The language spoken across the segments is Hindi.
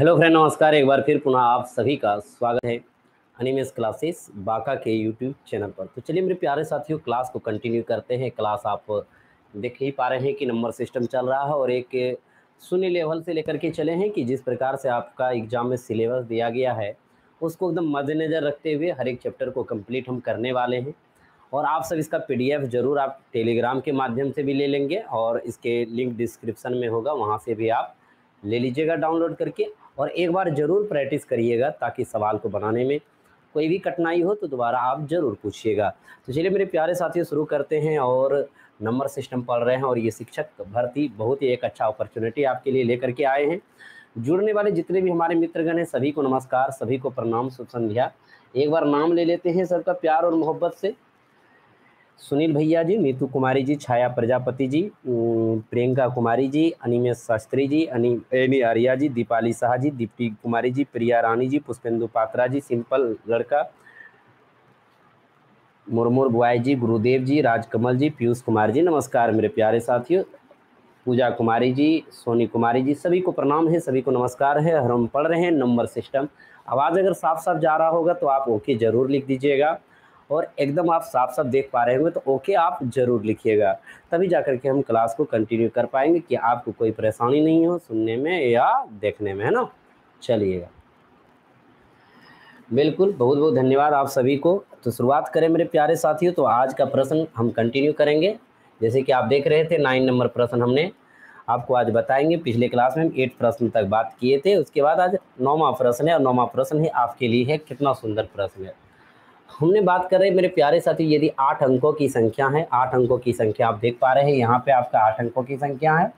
हेलो फ्रेंड, नमस्कार। एक बार फिर पुनः आप सभी का स्वागत है एनिमेश क्लासेस बाका के यूट्यूब चैनल पर। तो चलिए मेरे प्यारे साथियों, क्लास को कंटिन्यू करते हैं। क्लास आप देख ही पा रहे हैं कि नंबर सिस्टम चल रहा है और एक शून्य लेवल से लेकर के चले हैं कि जिस प्रकार से आपका एग्जाम में सिलेबस दिया गया है उसको एकदम मद्देनज़र रखते हुए हर एक चैप्टर को कम्प्लीट हम करने वाले हैं। और आप सब इसका PDF ज़रूर आप टेलीग्राम के माध्यम से भी ले लेंगे और इसके लिंक डिस्क्रिप्सन में होगा, वहाँ से भी आप ले लीजिएगा डाउनलोड करके। और एक बार ज़रूर प्रैक्टिस करिएगा ताकि सवाल को बनाने में कोई भी कठिनाई हो तो दोबारा आप ज़रूर पूछिएगा। तो चलिए मेरे प्यारे साथियों शुरू करते हैं और नंबर सिस्टम पढ़ रहे हैं। और ये शिक्षक भर्ती बहुत ही एक अच्छा अपॉर्चुनिटी आपके लिए लेकर के आए हैं। जुड़ने वाले जितने भी हमारे मित्रगण हैं सभी को नमस्कार, सभी को प्रणाम, शुभ संध्या। एक बार नाम ले लेते हैं सबका प्यार और मोहब्बत से। सुनील भैया जी, नीतू कुमारी जी, छाया प्रजापति जी, प्रियंका कुमारी जी, अनिमेश शास्त्री जी, एनी आर्या जी, दीपाली शाह जी, दीप्ति कुमारी जी, प्रिया रानी जी, पुष्पेंदु पात्रा जी, सिंपल लड़का, मुरमुर बुआई जी, गुरुदेव जी, राजकमल जी, पीयूष कुमार जी, नमस्कार मेरे प्यारे साथियों। पूजा कुमारी जी, सोनी कुमारी जी, सभी को प्रणाम है, सभी को नमस्कार है। हर हम पढ़ रहे हैं नंबर सिस्टम। आवाज़ अगर साफ साफ जा रहा होगा तो आप ओके ज़रूर लिख दीजिएगा और एकदम आप साफ साफ देख पा रहे होंगे तो ओके आप ज़रूर लिखिएगा, तभी जा कर के हम क्लास को कंटिन्यू कर पाएंगे कि आपको कोई परेशानी नहीं हो सुनने में या देखने में, है ना। चलिएगा, बिल्कुल, बहुत बहुत धन्यवाद आप सभी को। तो शुरुआत करें मेरे प्यारे साथियों। तो आज का प्रश्न हम कंटिन्यू करेंगे। जैसे कि आप देख रहे थे 9 नंबर प्रश्न हमने आपको आज बताएंगे। पिछले क्लास में हम 8 प्रश्न तक बात किए थे, उसके बाद आज 9वां प्रश्न है और 9वां प्रश्न ही आपके लिए है। कितना सुंदर प्रश्न है। हमने बात कर रहे हैं मेरे प्यारे साथी, यदि 8 अंकों की संख्या है, 8 अंकों की संख्या आप देख पा रहे हैं, यहाँ पे आपका 8 अंकों की संख्या है,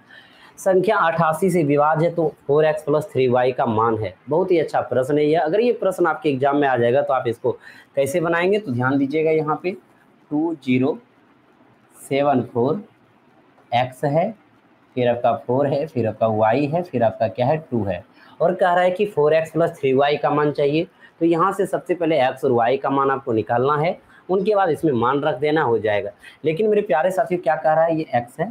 संख्या 88 से विभाज्य है तो 4x + 3y का मान है। बहुत ही अच्छा प्रश्न है यह। अगर ये प्रश्न आपके एग्जाम में आ जाएगा तो आप इसको कैसे बनाएंगे तो ध्यान दीजिएगा। यहाँ पे 2074x है, फिर आपका 4 है, फिर आपका y है, फिर आपका क्या है 2 है, और कह रहा है कि 4x + 3y का मान चाहिए। तो यहाँ से सबसे पहले x और y का मान आपको निकालना है, उनके बाद इसमें मान रख देना हो जाएगा। लेकिन मेरे प्यारे साथियों क्या कह रहा है, ये x है,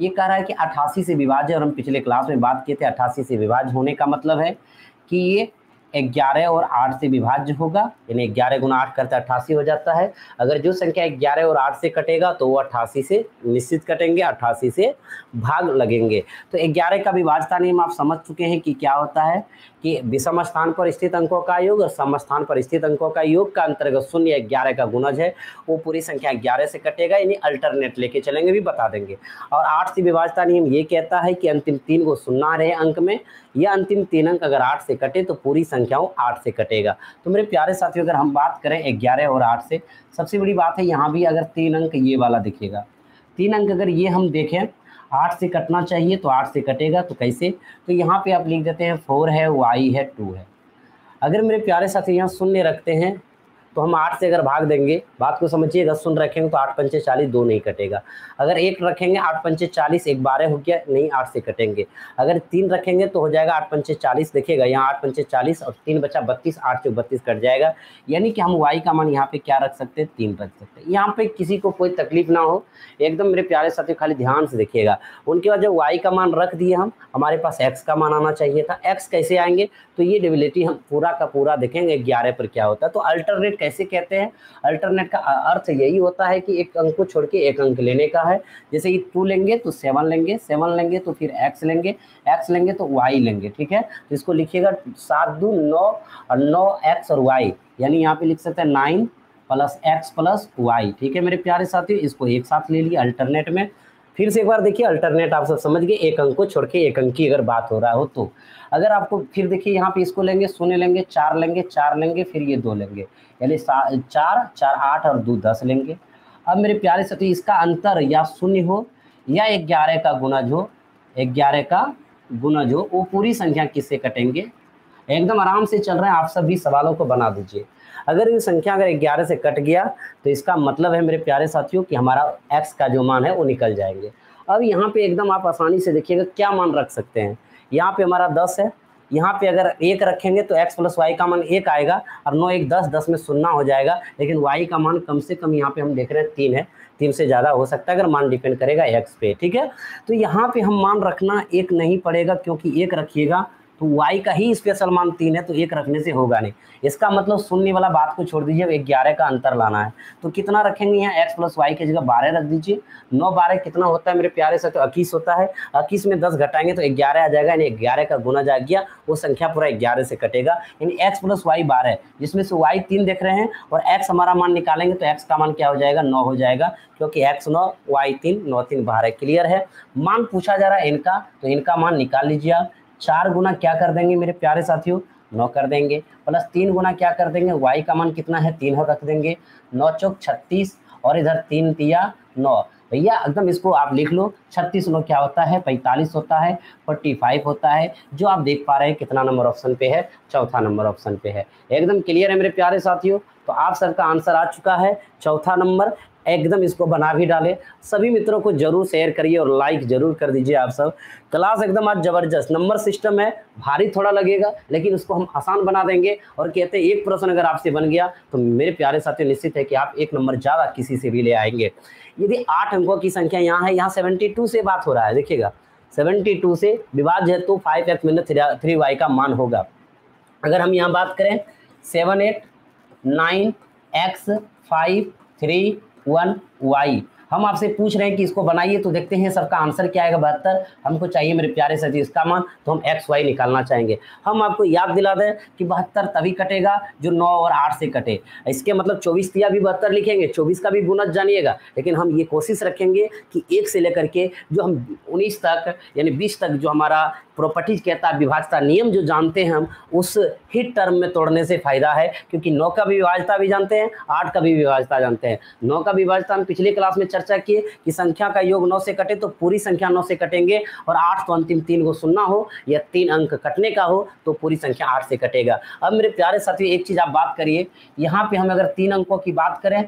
ये कह रहा है कि 88 से विभाज्य है और हम पिछले क्लास में बात किए थे 88 से विभाज्य होने का मतलब है कि ये 11 और 8 से विभाज्य होगा, यानी 11 × 8 करते 88 हो जाता है। अगर जो संख्या 11 और 8 से कटेगा तो वो 88 से निश्चित कटेंगे, 88 से भाग लगेंगे। तो 11 का विभाज्यता नियम आप समझ चुके हैं कि क्या होता है कि विषम स्थान पर स्थित अंकों का योग और सम स्थान पर स्थित अंकों का योग का अंतर्गत 0 11 का गुणज है, वो पूरी संख्या 11 से कटेगा, यानी अल्टरनेट लेके चलेंगे, भी बता देंगे। और 8 से विभाज्यता नियम ये कहता है कि अंतिम 3 को शून्य रहे अंक में, या अंतिम 3 अंक अगर 8 से कटे तो पूरी संख्याओं 8 से कटेगा। तो मेरे प्यारे साथियों अगर हम बात करें 11 और 8 से, सबसे बड़ी बात है यहाँ भी अगर 3 अंक ये वाला दिखेगा, 3 अंक अगर ये हम देखें 8 से कटना चाहिए तो 8 से कटेगा। तो कैसे, तो यहाँ पे आप लिख देते हैं 4 है, y है, 2 है। अगर मेरे प्यारे साथी यहाँ शून्य रखते हैं तो हम 8 से अगर भाग देंगे, बात को समझिएगा, शून्य रखेंगे तो 8 × 5 = 40, 2 नहीं कटेगा। अगर 1 रखेंगे 8 × 5 = 40, 1 12 हो गया, नहीं 8 से कटेंगे। अगर 3 रखेंगे तो हो जाएगा 8 × 5 = 40, देखिएगा यहाँ 8 × 5 = 40 और 3 बचा 32, 8 से 32 कट जाएगा, यानी कि हम y का मान यहाँ पे क्या रख सकते हैं, 3 रख सकते हैं। यहाँ पे किसी को कोई तकलीफ ना हो, एकदम मेरे प्यारे साथी खाली ध्यान से देखिएगा। उनके बाद जब y का मान रख दिए हम, हमारे पास x का मान आना चाहिए था। x कैसे आएंगे तो ये डेबिलिटी हम पूरा का पूरा देखेंगे 11 पर क्या होता है। तो अल्टरनेट कैसे कहते हैं, अल्टरनेट का अर्थ यही होता है कि एक अंक को छोड़ के एक अंक लेने का है। जैसे कि 2 लेंगे तो 7 लेंगे, 7 लेंगे तो फिर x लेंगे, x लेंगे तो y लेंगे, ठीक है। तो इसको लिखिएगा 7×2 9 और 9x और y, यानी यहाँ पे लिख सकते हैं 9 + x + y, ठीक है मेरे प्यारे साथियों। इसको एक साथ ले लिए अल्टरनेट में। फिर से एक बार देखिए अल्टरनेट, आप सब समझ गए, एक अंक को छोड़ के एक अंक की अगर बात हो रहा हो तो। अगर आपको फिर देखिए यहाँ पे इसको लेंगे, शून्य लेंगे, 4 लेंगे, 4 लेंगे, फिर ये 2 लेंगे, यानी 4 4 8 और 2 10 लेंगे। अब मेरे प्यारे साथी इसका अंतर या शून्य हो या 11 का गुणज हो, 11 का गुणज हो, वो पूरी संख्या किससे कटेंगे। एकदम आराम से चल रहे हैं, आप सभी सवालों को बना दीजिए। अगर ये संख्या अगर 11 से कट गया तो इसका मतलब है मेरे प्यारे साथियों कि हमारा x का जो मान है वो निकल जाएंगे। अब यहाँ पे एकदम आप आसानी से देखिएगा क्या मान रख सकते हैं। यहाँ पे हमारा 10 है, यहाँ पे अगर 1 रखेंगे तो x + y का मान 1 आएगा और 9 1 10 10 में 0 हो जाएगा, लेकिन y का मान कम से कम यहाँ पे हम देख रहे हैं 3 है, 3 से ज़्यादा हो सकता है, अगर मान डिपेंड करेगा x पे, ठीक है। तो यहाँ पे हम मान रखना 1 नहीं पड़ेगा, क्योंकि 1 रखिएगा तो y का ही स्पेशल मान 3 है तो 1 रखने से होगा नहीं। इसका मतलब शून्य वाला बात को छोड़ दीजिए, अब 11 का अंतर लाना है तो कितना रखेंगे यहाँ x प्लस वाई की जगह 12 रख दीजिए। 9 12 कितना होता है मेरे प्यारे से, तो 21 होता है। 21 में 10 घटाएंगे तो 11 आ जाएगा, यानी 11 का गुना जा गया वो संख्या पूरा 11 से कटेगा, यानी x प्लस वाई 12, जिसमें से y 3 देख रहे हैं और x हमारा मान निकालेंगे तो x का मान क्या हो जाएगा 9 हो जाएगा, क्योंकि x 9 y 3 9 3 12। क्लियर है, मान पूछा जा रहा है इनका तो इनका मान निकाल लीजिए आप। 4 गुना क्या कर देंगे मेरे प्यारे साथियों 9 कर देंगे, प्लस 3 गुना क्या कर देंगे y का मान कितना है 3 रख देंगे। 9 चौक 36 और इधर 3 तिया 9, भैया एकदम इसको आप लिख लो। 36 9 क्या होता है 45 होता है, 45 होता है, जो आप देख पा रहे हैं कितना नंबर ऑप्शन पे है, चौथा नंबर ऑप्शन पे है। एकदम क्लियर है मेरे प्यारे साथियों, तो आप सबका आंसर आ चुका है चौथा नंबर। एकदम इसको बना भी डाले, सभी मित्रों को जरूर शेयर करिए और लाइक जरूर कर दीजिए आप सब। क्लास एकदम आज जबरदस्त नंबर सिस्टम है, भारी थोड़ा लगेगा लेकिन उसको हम आसान बना देंगे। और कहते हैं एक प्रश्न अगर आपसे बन गया तो मेरे प्यारे साथियों निश्चित है कि आप 1 नंबर ज़्यादा किसी से भी ले आएंगे। यदि 8 अंकों की संख्या यहाँ है, यहाँ 72 से बात हो रहा है, देखिएगा 72 से विभाज्य है तो 5x - 3y का मान होगा। अगर हम यहाँ बात करें 7 8 9 x 5 3 1 y, हम आपसे पूछ रहे हैं कि इसको बनाइए, तो देखते हैं सबका आंसर क्या आएगा 72। हमको चाहिए मेरे प्यारे साथी इसका मान, तो हम x y निकालना चाहेंगे। हम आपको याद दिला दें कि 72 तभी कटेगा जो 9 और 8 से कटे, इसके मतलब 24 तिया भी 72 लिखेंगे, 24 का भी गुना जानिएगा, लेकिन हम ये कोशिश रखेंगे कि 1 से लेकर के जो हम 19 तक यानी 20 तक जो हमारा प्रॉपर्टीज कहता है विभाज्यता नियम जो जानते हैं हम, उस ही टर्म में तोड़ने से फ़ायदा है, क्योंकि 9 का भी विभाज्यता भी जानते हैं, 8 का भी विभाज्यता जानते हैं। 9 का विभाज्यता हम पिछले क्लास में चर्चा किए कि संख्या का योग 9 से कटे तो पूरी संख्या 9 से कटेंगे, और 8 तो अंतिम 3 को सुनना हो या 3 अंक कटने का हो तो पूरी संख्या 8 से कटेगा। अब मेरे प्यारे साथी एक चीज़ आप बात करिए, यहाँ पर हम अगर 3 अंकों की बात करें,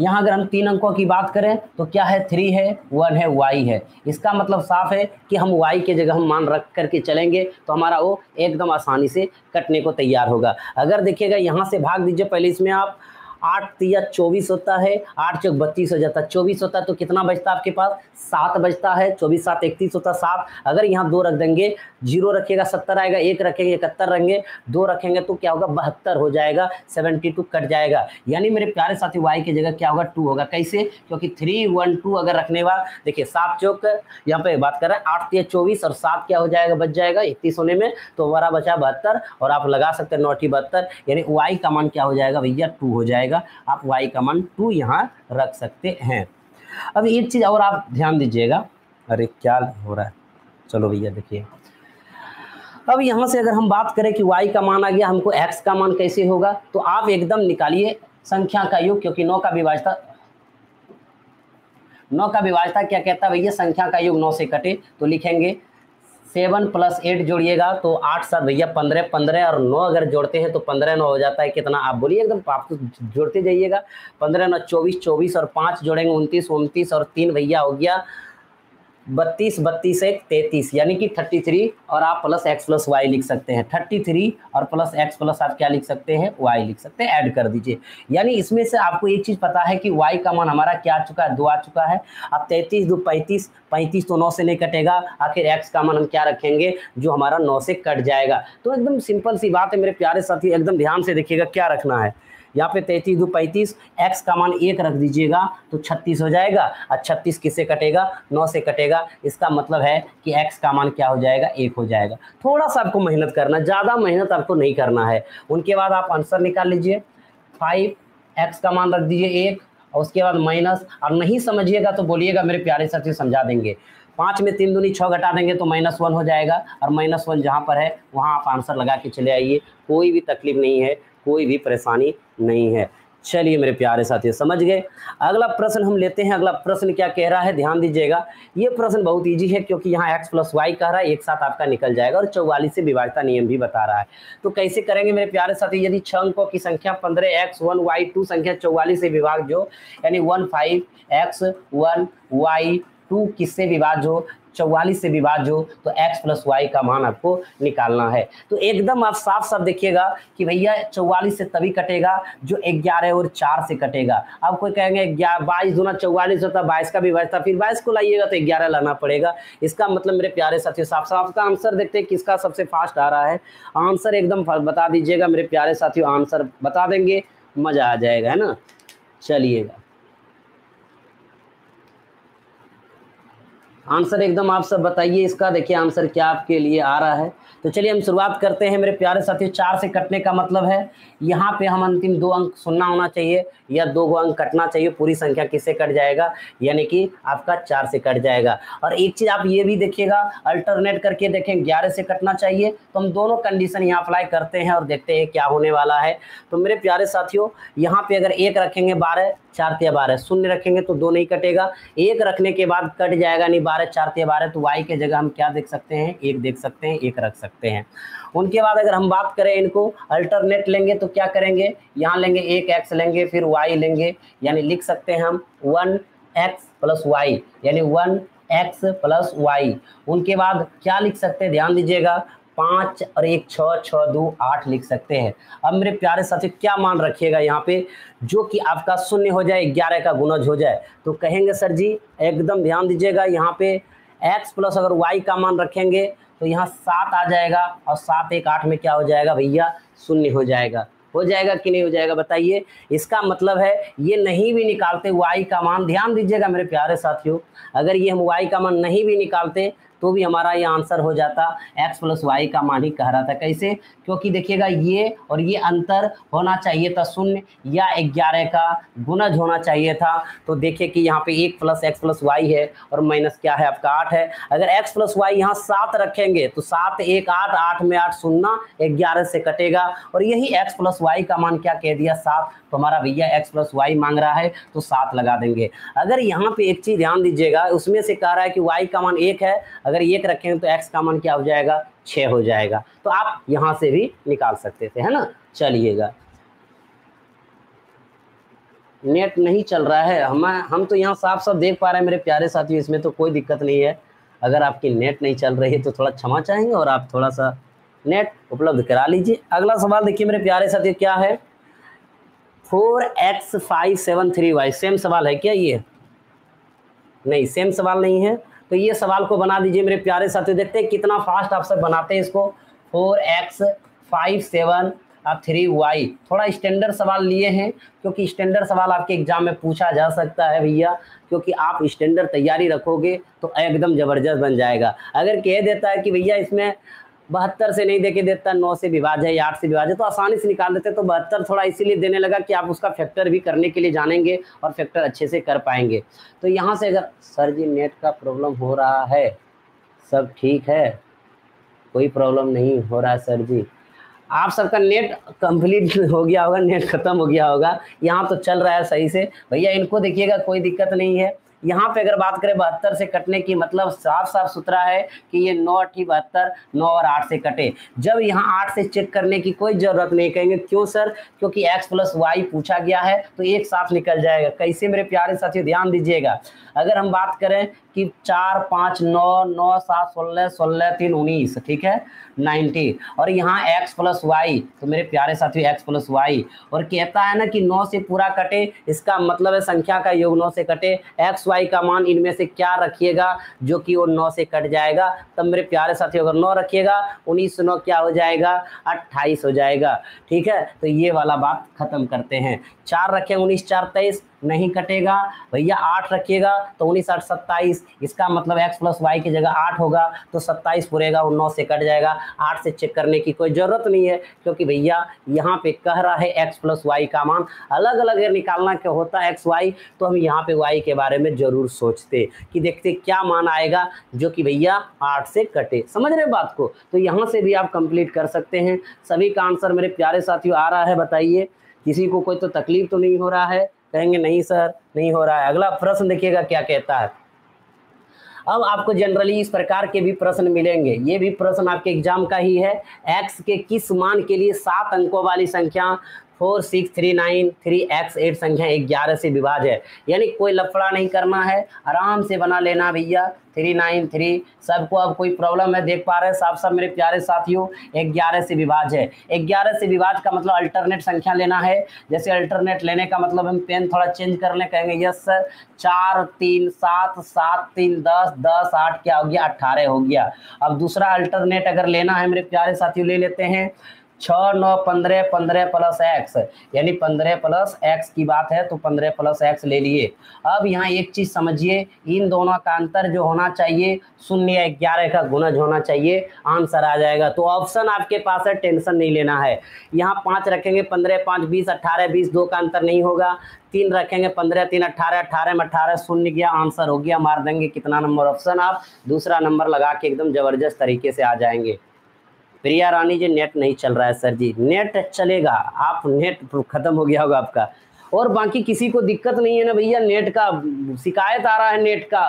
यहाँ अगर हम 3 अंकों की बात करें तो क्या है 3 है 1 है y है, इसका मतलब साफ है कि हम y के जगह हम मान रख करके चलेंगे तो हमारा वो एकदम आसानी से कटने को तैयार होगा। अगर देखिएगा यहाँ से भाग दीजिए पहले इसमें आप, 8 तिया 24 होता है, 8 चौक 32 हो जाता है, 24 होता है तो कितना बचता है आपके पास 7 बचता है, 24 7 31 होता है 7। अगर यहाँ 2 रख देंगे, 0 रखिएगा 70 आएगा, 1 रखेंगे 71 रहेंगे, 2 रखेंगे तो क्या होगा 72 हो जाएगा, 72 कट जाएगा, यानी मेरे प्यारे साथी y की जगह क्या होगा 2 होगा। कैसे, क्योंकि 3 1 2 अगर रखने वाला, देखिए 7 चौक यहाँ पे बात कर रहे हैं 8 तिया 24 और 7 क्या हो जाएगा बच जाएगा 31 होने में, तो हमारा बचा 72 और आप लगा सकते हैं 9 टी 72, यानी y का मान क्या हो जाएगा भैया 2 हो जाएगा। आप y का मान 2 यहां रख सकते हैं। अब एक चीज और आप ध्यान दीजिएगा, अरे क्या हो रहा है, चलो भैया देखिए अब यहां से अगर हम बात करें कि y का मान आ गया, हमको x का मान कैसे होगा, तो आप एकदम निकालिए संख्या का योग, क्योंकि 9 का विभाज्यता क्या कहता है भैया संख्या का योग 9 से कटे, तो लिखेंगे 7 प्लस 8 जोड़िएगा तो 8 7 भैया 15 15 और 9 अगर जोड़ते हैं तो 15 9 हो जाता है कितना आप बोलिए, एकदम आप जोड़ते जाइएगा 15 9 24 24 और 5 जोड़ेंगे 29 29 और 3 भैया हो गया 32 32 एक 33 यानी कि 33 और आप प्लस x प्लस वाई लिख सकते हैं, 33 और प्लस x प्लस आप क्या लिख सकते हैं y लिख सकते हैं, ऐड कर दीजिए। यानी इसमें से आपको एक चीज़ पता है कि y का मान हमारा क्या आ चुका है 2 आ चुका है। अब 33 2 35 35 तो 9 से नहीं कटेगा, आखिर x का मान हम क्या रखेंगे जो हमारा 9 से कट जाएगा। तो एकदम सिंपल सी बात है मेरे प्यारे साथी, एकदम ध्यान से देखिएगा क्या रखना है। यहाँ पे 33 2 35 x का मान 1 रख दीजिएगा तो 36 हो जाएगा, और 36 किससे कटेगा 9 से कटेगा, इसका मतलब है कि x का मान क्या हो जाएगा 1 हो जाएगा। थोड़ा सा आपको मेहनत करना, ज़्यादा मेहनत आपको नहीं करना है। उनके बाद आप आंसर निकाल लीजिए, 5x का मान रख दीजिए 1 और उसके बाद माइनस, और नहीं समझिएगा तो बोलिएगा मेरे प्यारे साथी समझा देंगे। 5 में 3 दूनी 6 घटा देंगे तो -1 हो जाएगा, और -1 जहाँ पर है वहाँ आप आंसर लगा के चले आइए, कोई भी तकलीफ नहीं है, कोई भी परेशानी नहीं है। चलिए मेरे प्यारे साथियों समझ गए। अगला प्रश्न हम लेते हैं, अगला प्रश्न क्या कह रहा है ध्यान दीजिएगा। ये प्रश्न बहुत इजी है क्योंकि यहाँ x प्लस वाई कह रहा है, एक साथ आपका निकल जाएगा, और 44 से विभाज्यता नियम भी बता रहा है। तो कैसे करेंगे मेरे प्यारे साथी, यदि 6 अंकों की संख्या 15 x 1 y 2 संख्या 44 से विभाज्य हो, यानी 15 x 1 y 2 किससे विभाज्य हो 44 से विभाज्य हो तो x + y का मान आपको निकालना है। तो एकदम आप साफ साफ देखिएगा कि भैया 44 से तभी कटेगा जो 11 और 4 से कटेगा। आप कोई कहेंगे 22 दूना 44 होता है, 22 का विभाज्य, फिर 22 को लाइएगा तो 11 लाना पड़ेगा। इसका मतलब मेरे प्यारे साथियों साफ साफ का आंसर देखते हैं किसका सबसे फास्ट आ रहा है। आंसर एकदम बता दीजिएगा मेरे प्यारे साथियों, आंसर बता देंगे मजा आ जाएगा, है ना। चलिएगा आंसर एकदम आप सब बताइए इसका, देखिए आंसर क्या आपके लिए आ रहा है। तो चलिए हम शुरुआत करते हैं मेरे प्यारे साथियों। 4 से कटने का मतलब है यहाँ पे हम अंतिम 2 अंक सुनना होना चाहिए या 2 अंक कटना चाहिए, पूरी संख्या किससे कट जाएगा, यानी कि आपका 4 से कट जाएगा। और एक चीज़ आप ये भी देखिएगा, अल्टरनेट करके देखें 11 से कटना चाहिए। तो हम दोनों कंडीशन यहाँ अप्लाई करते हैं और देखते हैं क्या होने वाला है। तो मेरे प्यारे साथियों यहाँ पर अगर 1 रखेंगे 12, 4 × 12 शून्य रखेंगे तो 2 नहीं कटेगा, 1 रखने के बाद कट जाएगा, नहीं 12 × 4 = 12। तो y के जगह हम क्या देख सकते हैं, 1 देख सकते हैं, 1 रख सकते हैं। उनके बाद अगर हम बात करें इनको अल्टरनेट लेंगे तो क्या करेंगे, यहाँ लेंगे 1x लेंगे फिर y लेंगे, यानी लिख सकते हैं हम 1x + y, यानी 1x + y। उनके बाद क्या लिख सकते हैं, ध्यान दीजिएगा 5 और 1 6 6 2 8 लिख सकते हैं। अब मेरे प्यारे साथी क्या मान रखिएगा यहाँ पे, जो कि आपका शून्य हो जाए, 11 का गुणज हो जाए। तो कहेंगे सर जी एकदम ध्यान दीजिएगा यहाँ पे x+ अगर y का मान रखेंगे तो यहाँ 7 आ जाएगा और 7 × 1 = 8 में क्या हो जाएगा भैया, शून्य हो जाएगा। हो जाएगा कि नहीं हो जाएगा बताइए। इसका मतलब है ये नहीं भी निकालते y का मान, ध्यान दीजिएगा मेरे प्यारे साथियों, अगर ये हम y का मान नहीं भी निकालते तो भी हमारा ये आंसर हो जाता, x + y का मान ही कह रहा था। कैसे, क्योंकि देखिएगा ये और ये अंतर होना चाहिए था शून्य, या 11 का गुणज होना चाहिए था। तो देखिए कि यहाँ पे 1 + x + y है और माइनस क्या है आपका 8 है। अगर x + y यहाँ 7 रखेंगे तो 7 × 1 = 8, 8 में 8 शून्य, 11 से कटेगा। और यही x + y का मान क्या कह दिया, 7, तो हमारा भैया x + y मांग रहा है तो 7 लगा देंगे। अगर यहाँ पे एक चीज़ ध्यान दीजिएगा, उसमें से कह रहा है कि y का मान 1 है, अगर 1 रखेंगे तो x का मान क्या हो जाएगा, 6 हो जाएगा। तो आप यहाँ से भी निकाल सकते थे, है ना। चलिएगा नेट नहीं चल रहा है, हम तो यहाँ साफ साफ देख पा रहे हैं मेरे प्यारे साथियों, इसमें तो कोई दिक्कत नहीं है। अगर आपकी नेट नहीं चल रही है तो थोड़ा क्षमा चाहेंगे और आप थोड़ा सा नेट उपलब्ध करा लीजिए। अगला सवाल देखिए मेरे प्यारे साथियों क्या है, 4x 5 7 3 y। सेम सवाल है क्या ये, नहीं सेम सवाल नहीं है। तो ये सवाल को बना दीजिए मेरे प्यारे साथियों, देखते हैं कितना फास्ट आप सब बनाते हैं इसको। 4x 5 7 3 y, थोड़ा स्टैंडर्ड सवाल लिए हैं क्योंकि स्टैंडर्ड सवाल आपके एग्जाम में पूछा जा सकता है भैया, क्योंकि आप स्टैंडर्ड तैयारी रखोगे तो एकदम ज़बरदस्त बन जाएगा। अगर कह देता है कि भैया इसमें 72 से नहीं देके देता 9 से विभाज्य है या 8 से विभाज्य है, तो आसानी से निकाल देते हैं। तो 72 थोड़ा इसीलिए देने लगा कि आप उसका फैक्टर भी करने के लिए जानेंगे और फैक्टर अच्छे से कर पाएंगे। तो यहाँ से अगर सर जी नेट का प्रॉब्लम हो रहा है, सब ठीक है, कोई प्रॉब्लम नहीं हो रहा है सर जी। आप सबका नेट कंप्लीट हो गया होगा, नेट खत्म हो गया होगा, यहाँ तो चल रहा है सही से भैया। इनको देखिएगा कोई दिक्कत नहीं है। यहाँ पे अगर बात करें 72 से कटने की, मतलब साफ साफ सुथरा है कि ये 9 × 8 = 72, 9 और 8 से कटे। जब यहाँ 8 से चेक करने की कोई ज़रूरत नहीं, कहेंगे क्यों सर, क्योंकि x + y पूछा गया है तो एक साथ निकल जाएगा। कैसे मेरे प्यारे साथियों ध्यान दीजिएगा, अगर हम बात करें कि 4 5 9 9 7 16 16 3 19, ठीक है 90, और यहाँ x + y। तो मेरे प्यारे साथियों x + y, और कहता है ना कि 9 से पूरा कटे, इसका मतलब है संख्या का योग 9 से कटे। x y का मान इनमें से क्या रखिएगा जो कि वो 9 से कट जाएगा। तब मेरे प्यारे साथियों अगर 9 रखिएगा 19 × 9 क्या हो जाएगा, 28 हो जाएगा, ठीक है। तो ये वाला बात खत्म करते हैं। 4 रखें 19 4 23, नहीं कटेगा भैया। 8 रखिएगा तो 19 8 27, इसका मतलब x + y की जगह 8 होगा तो 27 पूरेगा, वो 9 से कट जाएगा। 8 से चेक करने की कोई ज़रूरत नहीं है क्योंकि भैया यहाँ पे कह रहा है x + y का मान। अलग अलग अगर निकालना क्या होता है x y, तो हम यहाँ पे y के बारे में ज़रूर सोचते कि देखते क्या मान आएगा जो कि भैया 8 से कटे। समझ रहे बात को, तो यहाँ से भी आप कंप्लीट कर सकते हैं। सभी का आंसर मेरे प्यारे साथियों आ रहा है, बताइए किसी को कोई तो तकलीफ तो नहीं हो रहा है। कहेंगे नहीं सर नहीं हो रहा है। अगला प्रश्न देखिएगा क्या कहता है। अब आपको जनरली इस प्रकार के भी प्रश्न मिलेंगे, ये भी प्रश्न आपके एग्जाम का ही है। x के किस मान के लिए 7 अंकों वाली संख्या 463938 संख्या 11 से विभाज्य है, यानी कोई लफड़ा नहीं करना है, आराम से बना लेना भैया 393। सबको अब कोई प्रॉब्लम है, देख पा रहे हैं साफ साफ मेरे प्यारे साथियों, 11 से विभाज्य है। 11 से विभाज्य का मतलब अल्टरनेट संख्या लेना है। जैसे अल्टरनेट लेने का मतलब हम पेन थोड़ा चेंज कर लें, कहेंगे यस सर 4 3 7 7 3 10 10 8 क्या हो गया 18 हो गया। अब दूसरा अल्टरनेट अगर लेना है मेरे प्यारे साथियों, ले लेते हैं 6 9 15 15 प्लस x, यानी 15 प्लस x की बात है तो 15 प्लस x ले लिए। अब यहाँ एक चीज समझिए, इन दोनों का अंतर जो होना चाहिए 0 या 11 का गुणज होना चाहिए, आंसर आ जाएगा। तो ऑप्शन आपके पास है, टेंशन नहीं लेना है। यहाँ 5 रखेंगे 15 5 20 18 20, 2 का अंतर नहीं होगा। 3 रखेंगे 15 3 18 18 में 18 शून्य गया, आंसर हो गया, मार देंगे कितना नंबर ऑप्शन, आप दूसरा नंबर लगा के एकदम जबरदस्त तरीके से आ जाएंगे। प्रिया रानी जी नेट नहीं चल रहा है सर जी, नेट चलेगा, आप नेट खत्म हो गया होगा आपका, और बाकी किसी को दिक्कत नहीं है ना भैया, नेट का शिकायत आ रहा है, नेट का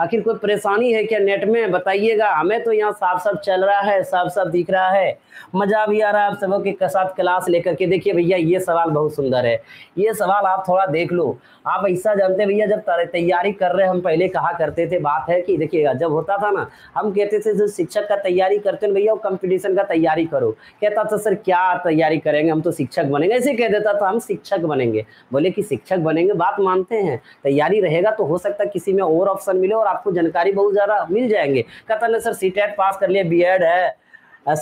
आखिर कोई परेशानी है क्या नेट में, बताइएगा। हमें तो यहाँ साफ साफ चल रहा है, साफ साफ दिख रहा है, मज़ा भी आ रहा है आप सबों के साथ क्लास लेकर के। देखिए भैया ये सवाल बहुत सुंदर है, ये सवाल आप थोड़ा देख लो। आप ऐसा जानते हैं भैया, जब तैयारी कर रहे हैं, हम पहले कहा करते थे, बात है कि देखिएगा जब होता था ना, हम कहते थे जो शिक्षक का तैयारी करते हैं भैया वो कंपटीशन का तैयारी करो, कहता था सर क्या तैयारी करेंगे हम तो शिक्षक बनेंगे, ऐसे कह देता था हम शिक्षक बनेंगे, बोले कि शिक्षक बनेंगे, बात मानते हैं, तैयारी रहेगा तो हो सकता है किसी में और ऑप्शन मिले और आपको जानकारी बहुत ज़्यादा मिल जाएंगे। कहता ना सर सीटेट पास कर लिया, बीएड है,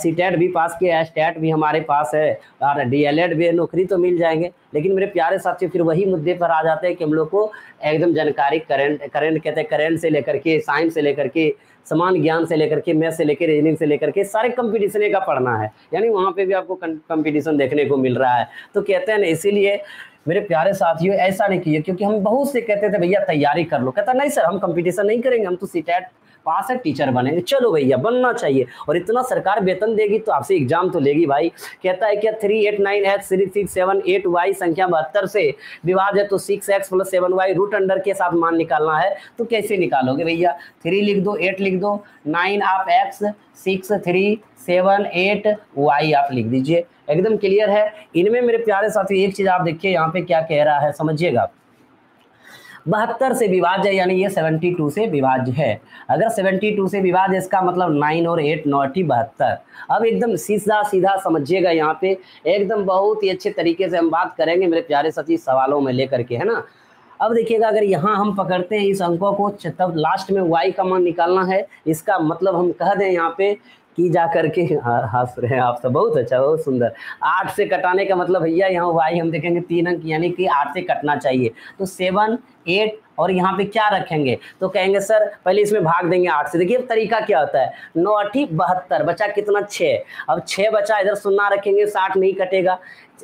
सीटेट भी पास किया, स्टेट भी हमारे पास है और डीएलएड भी है, नौकरी तो मिल जाएंगे। लेकिन मेरे प्यारे साथियों फिर वही मुद्दे पर आ जाते हैं कि हम लोग को एकदम जानकारी करंट कहते हैं, करंट से लेकर के, साइंस से लेकर के, समान ज्ञान से लेकर के, मैथ से लेकर, रीजनिंग से लेकर के, सारे कंपटीशन का पढ़ना है, यानी वहाँ पे भी आपको कंपटीशन देखने को मिल रहा है। तो कहते हैं ना, इसीलिए मेरे प्यारे साथियों ऐसा नहीं किया, क्योंकि हम बहुत से कहते थे भैया तैयारी कर लो, कहता नहीं सर हम कंपटीशन नहीं करेंगे, हम तो सीटेट पास है, टीचर बनेंगे। चलो भैया बनना चाहिए, और इतना सरकार वेतन देगी तो आपसे एग्जाम तो लेगी भाई। कहता है क्या 3 8 9 x 3 6 7 8 y संख्या 72 से विभाज्य है तो 6x + 7y रूट अंडर के साथ मान निकालना है, तो कैसे निकालोगे भैया, 3 लिख दो, 8 लिख दो, 9 आप x, 6 3 7 8 y आप लिख दीजिए, एकदम क्लियर है। इनमें मेरे प्यारे साथी एक चीज आप देखिए यहाँ पे क्या कह रहा है, समझिएगा 72 से विभाज्य है, यानी ये 72 से विभाज्य है। अगर 72 से विभाज्य इसका मतलब 9 और 8 9 ही 72। अब एकदम सीधा सीधा समझिएगा, यहाँ पे एकदम बहुत ही अच्छे तरीके से हम बात करेंगे मेरे प्यारे साथी सवालों में लेकर के, है ना। अब देखिएगा अगर यहाँ हम पकड़ते हैं इस अंकों को, तब लास्ट में y का मान निकालना है, इसका मतलब हम कह दें यहाँ पे की जा करके, हंस रहे हैं आप सब, बहुत अच्छा बहुत सुंदर। 8 से कटाने का मतलब भैया यहाँ y हम देखेंगे 3 अंक, यानी कि 8 से कटना चाहिए, तो 7 8 और यहाँ पे क्या रखेंगे, तो कहेंगे सर पहले इसमें भाग देंगे 8 से। देखिए तरीका क्या होता है, 9 8 72 बचा कितना 6, अब 6 बचा, इधर 0 रखेंगे, 60 नहीं कटेगा,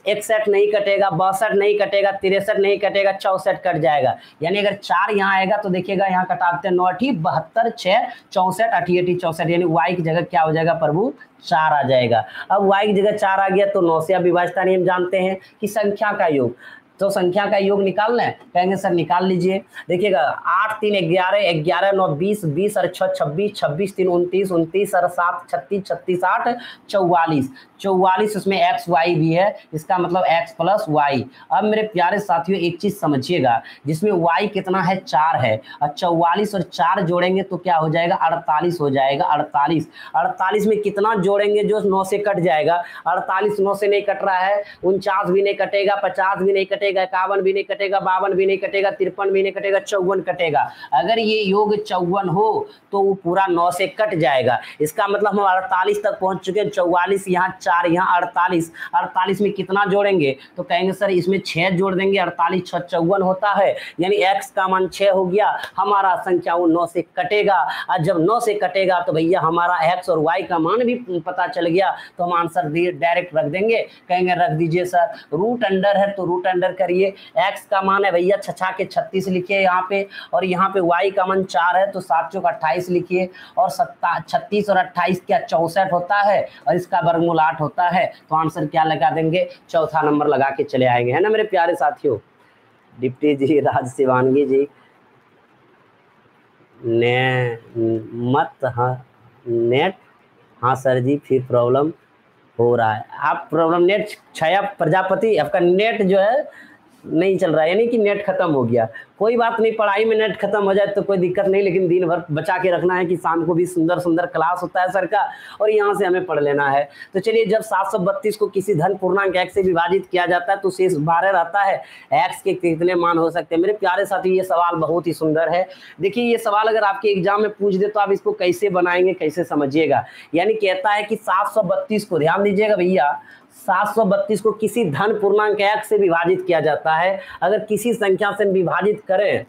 61 नहीं कटेगा, 62 नहीं कटेगा, 63 नहीं कटेगा, 64 कट जाएगा, यानी अगर 4 यहाँ आएगा तो देखिएगा यहाँ कटाते हैं 9 8 72 6 64 88 64, यानी y की जगह क्या हो जाएगा प्रभु 4 आ जाएगा। अब y की जगह 4 आ गया तो 9 से, अब विभाज्यता नियम जानते हैं कि संख्या का योग, तो संख्या का योग निकालना है, कहेंगे सर निकाल लीजिए। देखिएगा 8 3 11 11 9 20 20 और 6 26 26 3 29 29 और 7 36 36 8 44 44, उसमें एक्स वाई भी है, इसका मतलब एक्स प्लस वाई। अब मेरे प्यारे साथियों एक चीज समझिएगा, जिसमें वाई कितना है 4 है, और 44 और 4 जोड़ेंगे तो क्या हो जाएगा 48 हो जाएगा। 48 में कितना जोड़ेंगे जो 9 से कट जाएगा, 48 9 से नहीं कट रहा है, 49 भी नहीं कटेगा, 50 भी नहीं कटेगा, 51 भी नहीं कटेगा, 52 भी नहीं कटेगा, 53 भी नहीं कटेगा, 54 कटेगा। अगर ये योग 54 हो तो वो पूरा 9 से कट जाएगा, इसका मतलब हम 48 तक पहुंच चुके हैं। 44 यहाँ 4 यहाँ 48 में कितना जोड़ेंगे, तो कहेंगे सर इसमें 6 जोड़ देंगे, 48 6 54 होता है, यानी x का मान 6 हो गया। हमारा संख्या 9 से कटेगा, और जब 9 से कटेगा तो भैया हमारा x और y का मान भी पता चल गया, तो हम आंसर डायरेक्ट रख देंगे, कहेंगे रख दीजिए सर रूट अंडर है तो रूट अंडर करिए, x का मान है भैया 6 के 36 लिखिए यहाँ पे, और यहाँ पे y का मान 4 है तो 7 चौक 28 लिखिए, और 36 और 28 क्या 64 होता है, और इसका वर्गमूल 8 होता है, तो आंसर क्या लगा देंगे, चौथा नंबर लगा के चले आएंगे, है ना मेरे प्यारे साथियों। डिप्टी जी, राज शिवानगी जी ने मत, हाँ नेट, हाँ सर जी फिर प्रॉब्लम हो रहा है। आप प्रॉब्लम नेट छाया प्रजापति, आपका नेट जो है नहीं चल रहा है, यानी कि नेट खत्म हो गया। कोई बात नहीं, पढ़ाई में नेट खत्म हो जाए तो कोई दिक्कत नहीं, लेकिन दिन भर बचा के रखना है कि शाम को भी सुंदर सुंदर क्लास होता है सर का, और यहाँ से हमें पढ़ लेना है। तो चलिए, जब 732 को किसी धन पूर्णांक x से विभाजित किया जाता है तो शेष 12 रहता है, x के कितने मान हो सकते हैं? मेरे प्यारे साथी, ये सवाल बहुत ही सुंदर है। देखिए, ये सवाल अगर आपके एग्जाम में पूछ दे तो आप इसको कैसे बनाएंगे, कैसे समझिएगा। यानी कहता है कि 732 को, ध्यान दीजिएगा भैया, 732 को किसी धन पूर्णांक x से विभाजित किया जाता है। अगर किसी संख्या से विभाजित करें,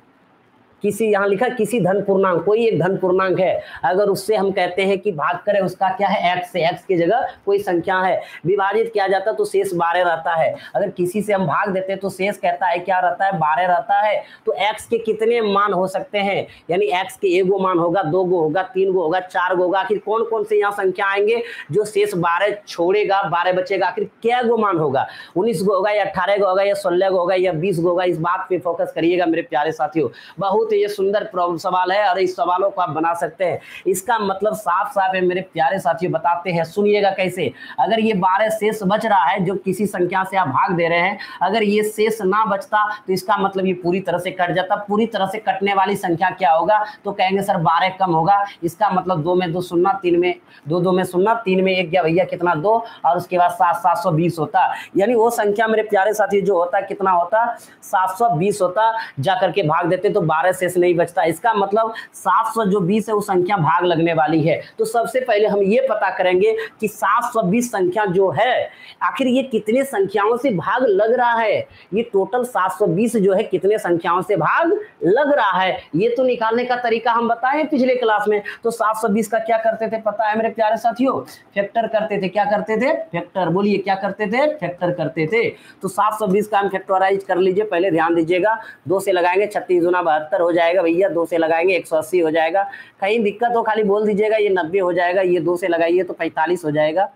किसी, यहाँ लिखा किसी धन पूर्णांक, कोई एक धन पूर्णांक है, अगर उससे हम कहते हैं कि भाग करें उसका क्या है x से, x की जगह कोई संख्या है, विभाजित किया जाता है तो शेष 12 रहता है। अगर किसी से हम भाग देते हैं तो शेष कहता है क्या रहता है, 12 रहता है। तो x के कितने मान हो सकते हैं? यानी x के एगो मान होगा, दो गो होगा, तीन गो होगा, चार गो होगा, आखिर कौन कौन से यहाँ संख्या आएंगे जो शेष 12 छोड़ेगा, 12 बचेगा, आखिर क्या गो मान होगा? 19 गो होगा या 18 गो होगा या 16 गो होगा या 20 गो होगा? इस बात पर फोकस करिएगा मेरे प्यारे साथियों। बहुत ये सुंदर प्रॉब्लम सवाल है और इस सवालों को आप बना सकते हैं। इसका मतलब साफ साफ है मेरे प्यारे साथियों, बताते हैं, सुनिएगा कैसे। अगर ये 12 शेष बच रहा है जो किसी संख्या से आप भाग दे रहे हैं, अगर ये शेष ना बचता तो इसका मतलब ये पूरी तरह से कट जाता। पूरी तरह से कटने वाली संख्या क्या होगा? तो कहेंगे सर 12 कम होगा, इसका मतलब 2 में 2 शून्य, 3 में 2 2 में शून्य, 3 में 1 गया भैया, कितना 2, और उसके बाद 720 होता। यानी वो संख्या मेरे प्यारे साथियों जो होता कितना होता, 720 होता। जा करके भाग देते तो 12 शेष नहीं बचता। इसका मतलब 720 है वो संख्या भाग लगने वाली है। तो सबसे पहले हम ये पता करेंगे कि 720 संख्या जो है आखिर ये कितने संख्याओं से भाग लग रहा है। ये टोटल 720 जो है कितने संख्याओं से भाग लग रहा है, ये तो निकालने का तरीका हम बताएं पिछले क्लास में। तो 720 का क्या करते थे पता है मेरे प्यारे साथियों? फैक्टर करते थे। क्या करते थे? फैक्टर। बोलिए क्या करते थे? फैक्टर करते थे। तो 720 का हम फैक्टराइज कर लीजिए पहले, ध्यान दीजिएगा। 2 से लगाएंगे 36×72 हो जाएगा भैया, 2 से लगाएंगे 180 हो जाएगा। कहीं दिक्कत हो खाली बोल दीजिएगा, ये 90 हो जाएगा। ये 2 से लगाइए तो 45 हो जाएगा,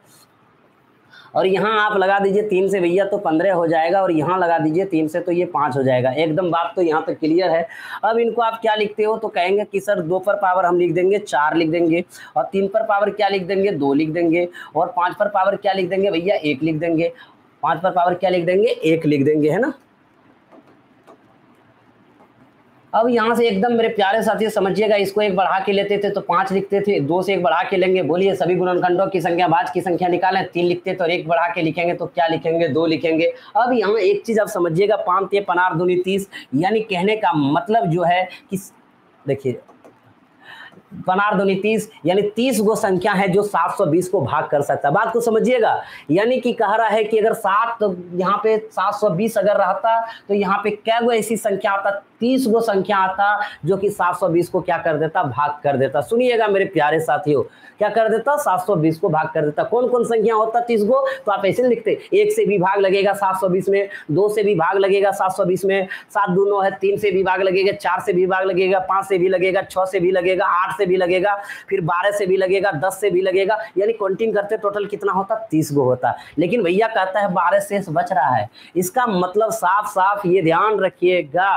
और यहाँ आप लगा दीजिए 3 से भैया तो 15 हो जाएगा, और यहाँ लगा दीजिए 3 से तो ये 5 हो जाएगा। एकदम बात तो यहाँ पर क्लियर है। अब इनको आप क्या लिखते हो तो कहेंगे कि सर 2 पर पावर हम लिख देंगे 4 लिख देंगे, और 3 पर पावर क्या लिख देंगे 2 लिख देंगे, और 5 पर पावर क्या लिख देंगे भैया 1 लिख देंगे। 5 पर पावर क्या लिख देंगे 1 लिख देंगे, है ना। अब यहाँ से एकदम मेरे प्यारे साथी समझिएगा, इसको 1 बढ़ा के लेते थे तो 5 लिखते थे, 2 से 1 बढ़ा के लेंगे। बोलिए सभी गुणनखंडों की संख्या, भाज की संख्या निकालें। 3 लिखते थे और 1 बढ़ा के लिखेंगे तो क्या लिखेंगे 2 लिखेंगे। अब यहाँ एक चीज़ आप समझिएगा, 5 ते 15 दूनी 30, यानी कहने का मतलब जो है कि देखिए 15 दूनी 30, यानी 30 गो संख्या है जो 720 को भाग कर सकता है। बात को समझिएगा, यानी कि कह रहा है कि अगर 7 तो यहाँ पे 720 अगर रहता तो यहाँ पे क्या गो ऐसी संख्या आता, 30 गो संख्या आता जो कि 720 को क्या कर देता, भाग कर देता। सुनिएगा मेरे प्यारे साथियों, क्या कर देता, 720 को भाग कर देता। कौन कौन संख्या होता 30 गो, तो आप ऐसे लिखते, 1 से भी भाग लगेगा 720 में, 2 से भी भाग लगेगा 720 में, 7 दूनी 9 है, 3 से भी भाग लगेगा, 4 से भी भाग लगेगा, 5 से भी लगेगा, 6 से भी लगेगा, 8 से भी लगेगा, फिर 12 से भी लगेगा, 10 से भी लगेगा। यानी काउंटिंग करते टोटल कितना होता, 30 गो होता। लेकिन भैया कहता है 12 शेष बच रहा है, इसका मतलब साफ साफ ये ध्यान रखिएगा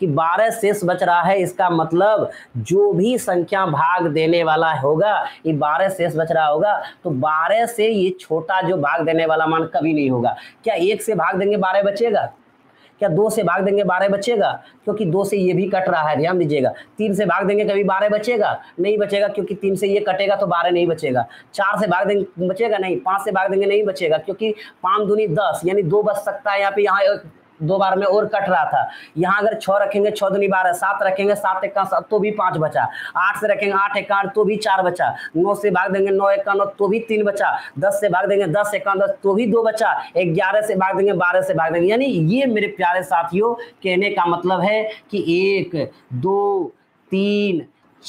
कि 12 शेष बच रहा है। इसका मतलब जो भी संख्या भाग देने वाला होगा ये 12 शेष बच रहा होगा, तो 12 से ये छोटा जो भाग देने वाला मान कभी नहीं होगा। क्या 1 से भाग देंगे 12 बचेगा? क्या 2 से भाग देंगे 12 बचेगा? क्योंकि 2 से ये भी कट रहा है, ध्यान दीजिएगा। 3 से भाग देंगे कभी 12 बचेगा नहीं, बचेगा, क्योंकि 3 से ये कटेगा तो 12 नहीं बचेगा। 4 से भाग देंगे बचेगा नहीं, 5 से भाग देंगे नहीं बचेगा, क्योंकि 5 दूनी 10 यानी 2 बच सकता है। यहाँ पे यहाँ 2 बार में और कट रहा था, यहाँ अगर 6 रखेंगे 6 दूनी 12, 7 रखेंगे 7 एक्का 7 तो भी 5 बचा, 8 से रखेंगे 8 एक्का 8 तो भी 4 बचा, 9 से भाग देंगे 9 एक्का 9 तो भी 3 बचा, 10 से भाग देंगे 10 एक्का 10 तो भी 2 बचा, 11 से भाग देंगे 12 से भाग देंगे। यानी ये मेरे प्यारे साथियों कहने का मतलब है कि 1 2 3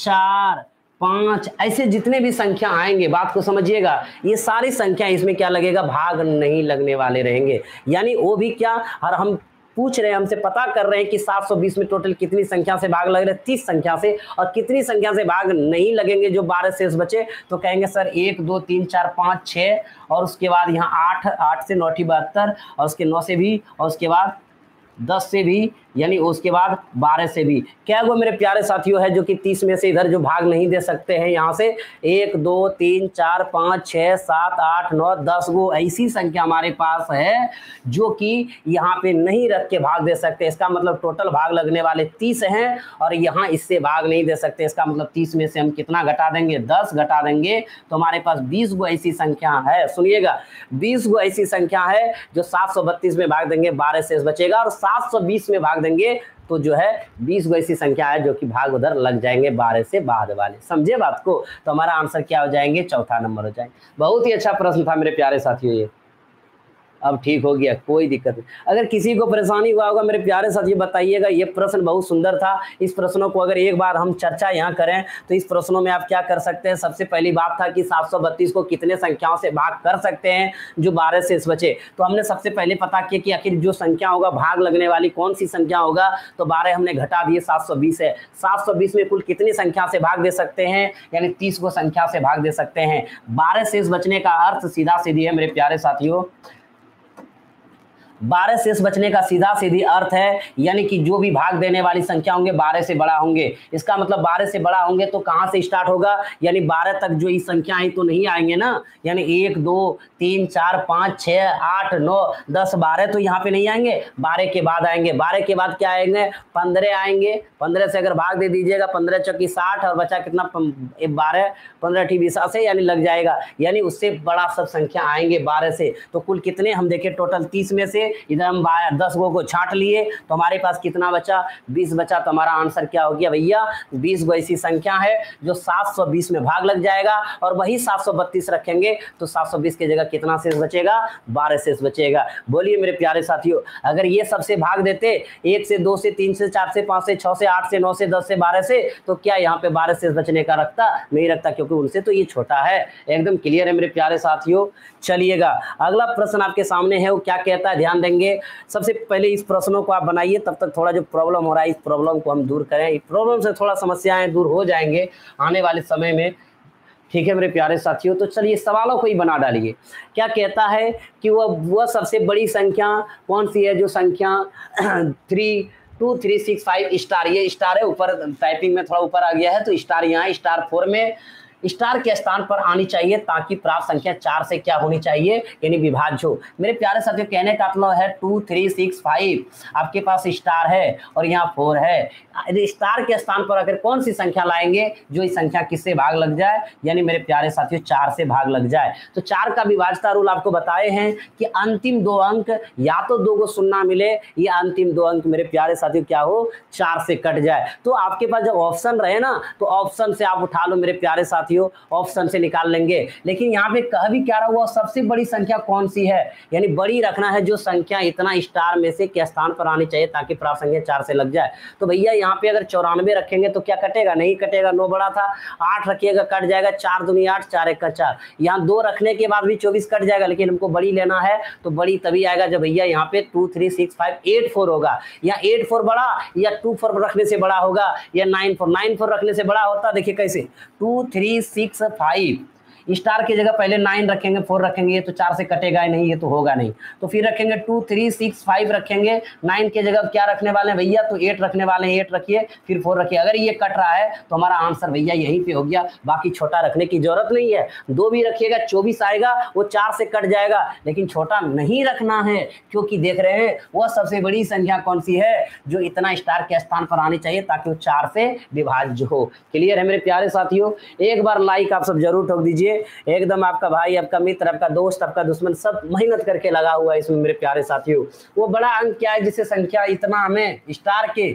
4 5 ऐसे जितने भी संख्या आएंगे, बात को समझिएगा, ये सारी संख्या इसमें क्या लगेगा, भाग नहीं लगने वाले रहेंगे। यानी वो भी क्या, और हम पूछ रहे हैं, हमसे पता कर रहे हैं कि 720 में टोटल कितनी संख्या से भाग लग रहे हैं, 30 संख्या से, और कितनी संख्या से भाग नहीं लगेंगे जो 12 शेष बचे। तो कहेंगे सर 1 2 3 4 5 6, और उसके बाद यहाँ 8 से 9 72, और उसके 9 से भी, और उसके बाद 10 से भी, यानी उसके बाद 12 से भी। क्या वो मेरे प्यारे साथियों है जो कि 30 में से इधर जो भाग नहीं दे सकते हैं, यहाँ से 1 2 3 4 5 6 7 8 9 10 वो ऐसी संख्या हमारे पास है जो कि यहाँ पे नहीं रख के भाग दे सकते। इसका मतलब टोटल भाग लगने वाले 30 हैं और यहाँ इससे भाग नहीं दे सकते। इसका मतलब 30 में से हम कितना घटा देंगे, 10 घटा देंगे, तो हमारे पास 20 वो ऐसी संख्या है। सुनिएगा, 20 वो ऐसी संख्या है जो 732 में भाग देंगे, 12 से बचेगा, और 720 में भाग देंगे तो जो है 20 वो ऐसी संख्या है जो कि भाग उधर लग जाएंगे 12 से बाद वाले। समझे बात को? तो हमारा आंसर क्या हो जाएंगे, चौथा नंबर हो जाएंगे। बहुत ही अच्छा प्रश्न था मेरे प्यारे साथियों ये। अब ठीक हो गया, कोई दिक्कत नहीं। अगर किसी को परेशानी हुआ होगा मेरे प्यारे साथियों बताइएगा। ये प्रश्न बहुत सुंदर था। इस प्रश्नों को अगर एक बार हम चर्चा यहाँ करें तो इस प्रश्नों में आप क्या कर सकते हैं, सबसे पहली बात था कि 732 को कितने संख्याओं से भाग कर सकते हैं जो 12 से बचे। तो हमने सबसे पहले पता किया कि आखिर जो संख्या होगा भाग लगने वाली कौन सी संख्या होगा, तो 12 हमने घटा दिए, 720 है। 720 में कुल कितनी संख्या से भाग दे सकते हैं, यानी 30 को संख्या से भाग दे सकते हैं। 12 से बचने का अर्थ सीधा सीधी है मेरे प्यारे साथियों, 12 से बचने का सीधा सीधी अर्थ है यानी कि जो भी भाग देने वाली संख्या होंगे 12 से बड़ा होंगे। इसका मतलब 12 से बड़ा होंगे तो कहाँ से स्टार्ट होगा, यानी 12 तक जो ये संख्या आई तो नहीं आएंगे ना, यानी 1 2 3 4 5 6 8 9 10 12 तो यहाँ पे नहीं आएंगे, 12 के बाद आएंगे। 12 के बाद क्या आएंगे, 15 आएंगे। 15 से अगर भाग दे दीजिएगा, 15 चौकी 60 और बचा कितना 12, 15 ठी 20 से, यानी लग जाएगा, यानी उससे बड़ा सब संख्या आएंगे 12 से। तो कुल कितने हम देखें, टोटल 30 में से इधर हम 10 गो को छांट लिए तो हमारे पास कितना बचा, 20 बचा। तो हमारा आंसर क्या हो गया भैया, 20 गो ऐसी संख्या है जो 720 में भाग लग जाएगा, और वही 732 रखेंगे तो 720 की जगह कितना शेष बचेगा, 12 शेष बचेगा। बोलिए मेरे प्यारे साथियों, अगर ये सबसे भाग देते 1 से 2 से 3 से 4 से 5 से 6 से 8 से 9 से 10 से 12 से, तो क्या यहाँ पे 12 शेष बचने का रखता, नहीं रखता, क्योंकि उनसे तो ये छोटा है। एकदम क्लियर है मेरे प्यारे साथियों। चलिएगा, अगला प्रश्न आपके सामने है, वो क्या कहता है, ध्यान देंगे। सबसे पहले इस प्रश्नों को आप बनाइए, तब तक थोड़ा जो प्रॉब्लम हो रहा है इस प्रॉब्लम को हम दूर करें। इस प्रॉब्लम से थोड़ा समस्याएं दूर हो जाएंगे आने वाले समय में, ठीक है मेरे प्यारे साथियों। तो चलिए सवालों को ही बना डालिए। क्या कहता है कि वह सबसे बड़ी संख्या कौन सी है जो संख्या 3 2 3 6 5 स्टार, ये स्टार है ऊपर, टाइपिंग में थोड़ा ऊपर आ गया है तो स्टार यहाँ स्टार 4 में स्टार के स्थान पर आनी चाहिए ताकि प्राप्त संख्या 4 से क्या होनी चाहिए, यानी विभाज्य हो। मेरे प्यारे साथियों कहने का मतलब है 2 3 6 5 आपके पास स्टार है और यहाँ 4 है। यदि स्टार के स्थान पर अगर कौन सी संख्या लाएंगे जो इस संख्या किससे भाग लग जाए, यानी मेरे प्यारे साथियों 4 से भाग लग जाए। तो 4 का विभाज्यता रूल आपको बताए हैं कि अंतिम 2 अंक या तो 2 को 0 मिले या अंतिम 2 अंक मेरे प्यारे साथियों क्या हो, 4 से कट जाए। तो आपके पास जब ऑप्शन रहे ना तो ऑप्शन से आप उठा लो मेरे प्यारे साथियों, ऑप्शन से निकाल लेंगे। लेकिन यहाँ पे कह भी क्या रहा हुआ, सबसे बड़ी संख्या कौन सी है, यानी बड़ी रखना है जो संख्या इतना स्टार में से क्या स्थान पर आनी चाहिए ताकि प्राप्त संख्या 4 से लग जाए। तो भैया यहाँ पे अगर 94 रखेंगे तो क्या कटेगा, नहीं कटेगा, 9 बड़ा था, 8 रखिएगा कट जाएगा, 4 दूनी 8 4 1 4। यहाँ 2 रखने के बाद भी 24 कट जाएगा, लेकिन हमको बड़ी लेना है तो बड़ी तभी आएगा जब भैया यहाँ पे 2 3 6 5 8 4 होगा। या 8 4 बड़ा या 2 4 रखने से बड़ा होगा या 9 4 रखने से बड़ा होता। देखिए कैसे, 2 3 6 5 स्टार की जगह पहले 9 रखेंगे, 4 रखेंगे, ये तो 4 से कटेगा ही नहीं, ये तो होगा नहीं। तो फिर रखेंगे 2 3 6 5 रखेंगे, 9 की जगह क्या रखने वाले हैं भैया, तो 8 रखने वाले हैं, 8 रखिए, फिर 4 रखिए। अगर ये कट रहा है तो हमारा आंसर भैया यहीं पे हो गया, बाकी छोटा रखने की जरूरत नहीं है। 2 भी रखिएगा 24 आएगा, वो 4 से कट जाएगा, लेकिन छोटा नहीं रखना है क्योंकि देख रहे हैं वह सबसे बड़ी संख्या कौन सी है जो इतना स्टार के स्थान पर आनी चाहिए ताकि वो 4 से विभाज्य हो। क्लियर है मेरे प्यारे साथियों। एक बार लाइक आप सब जरूर ठोक दीजिए। एकदम आपका भाई, आपका मित्र, आपका दोस्त, आपका दुश्मन सब मेहनत करके लगा हुआ है इसमें मेरे प्यारे साथियों। वो बड़ा अंक क्या है जिससे संख्या इतना हमें स्टार के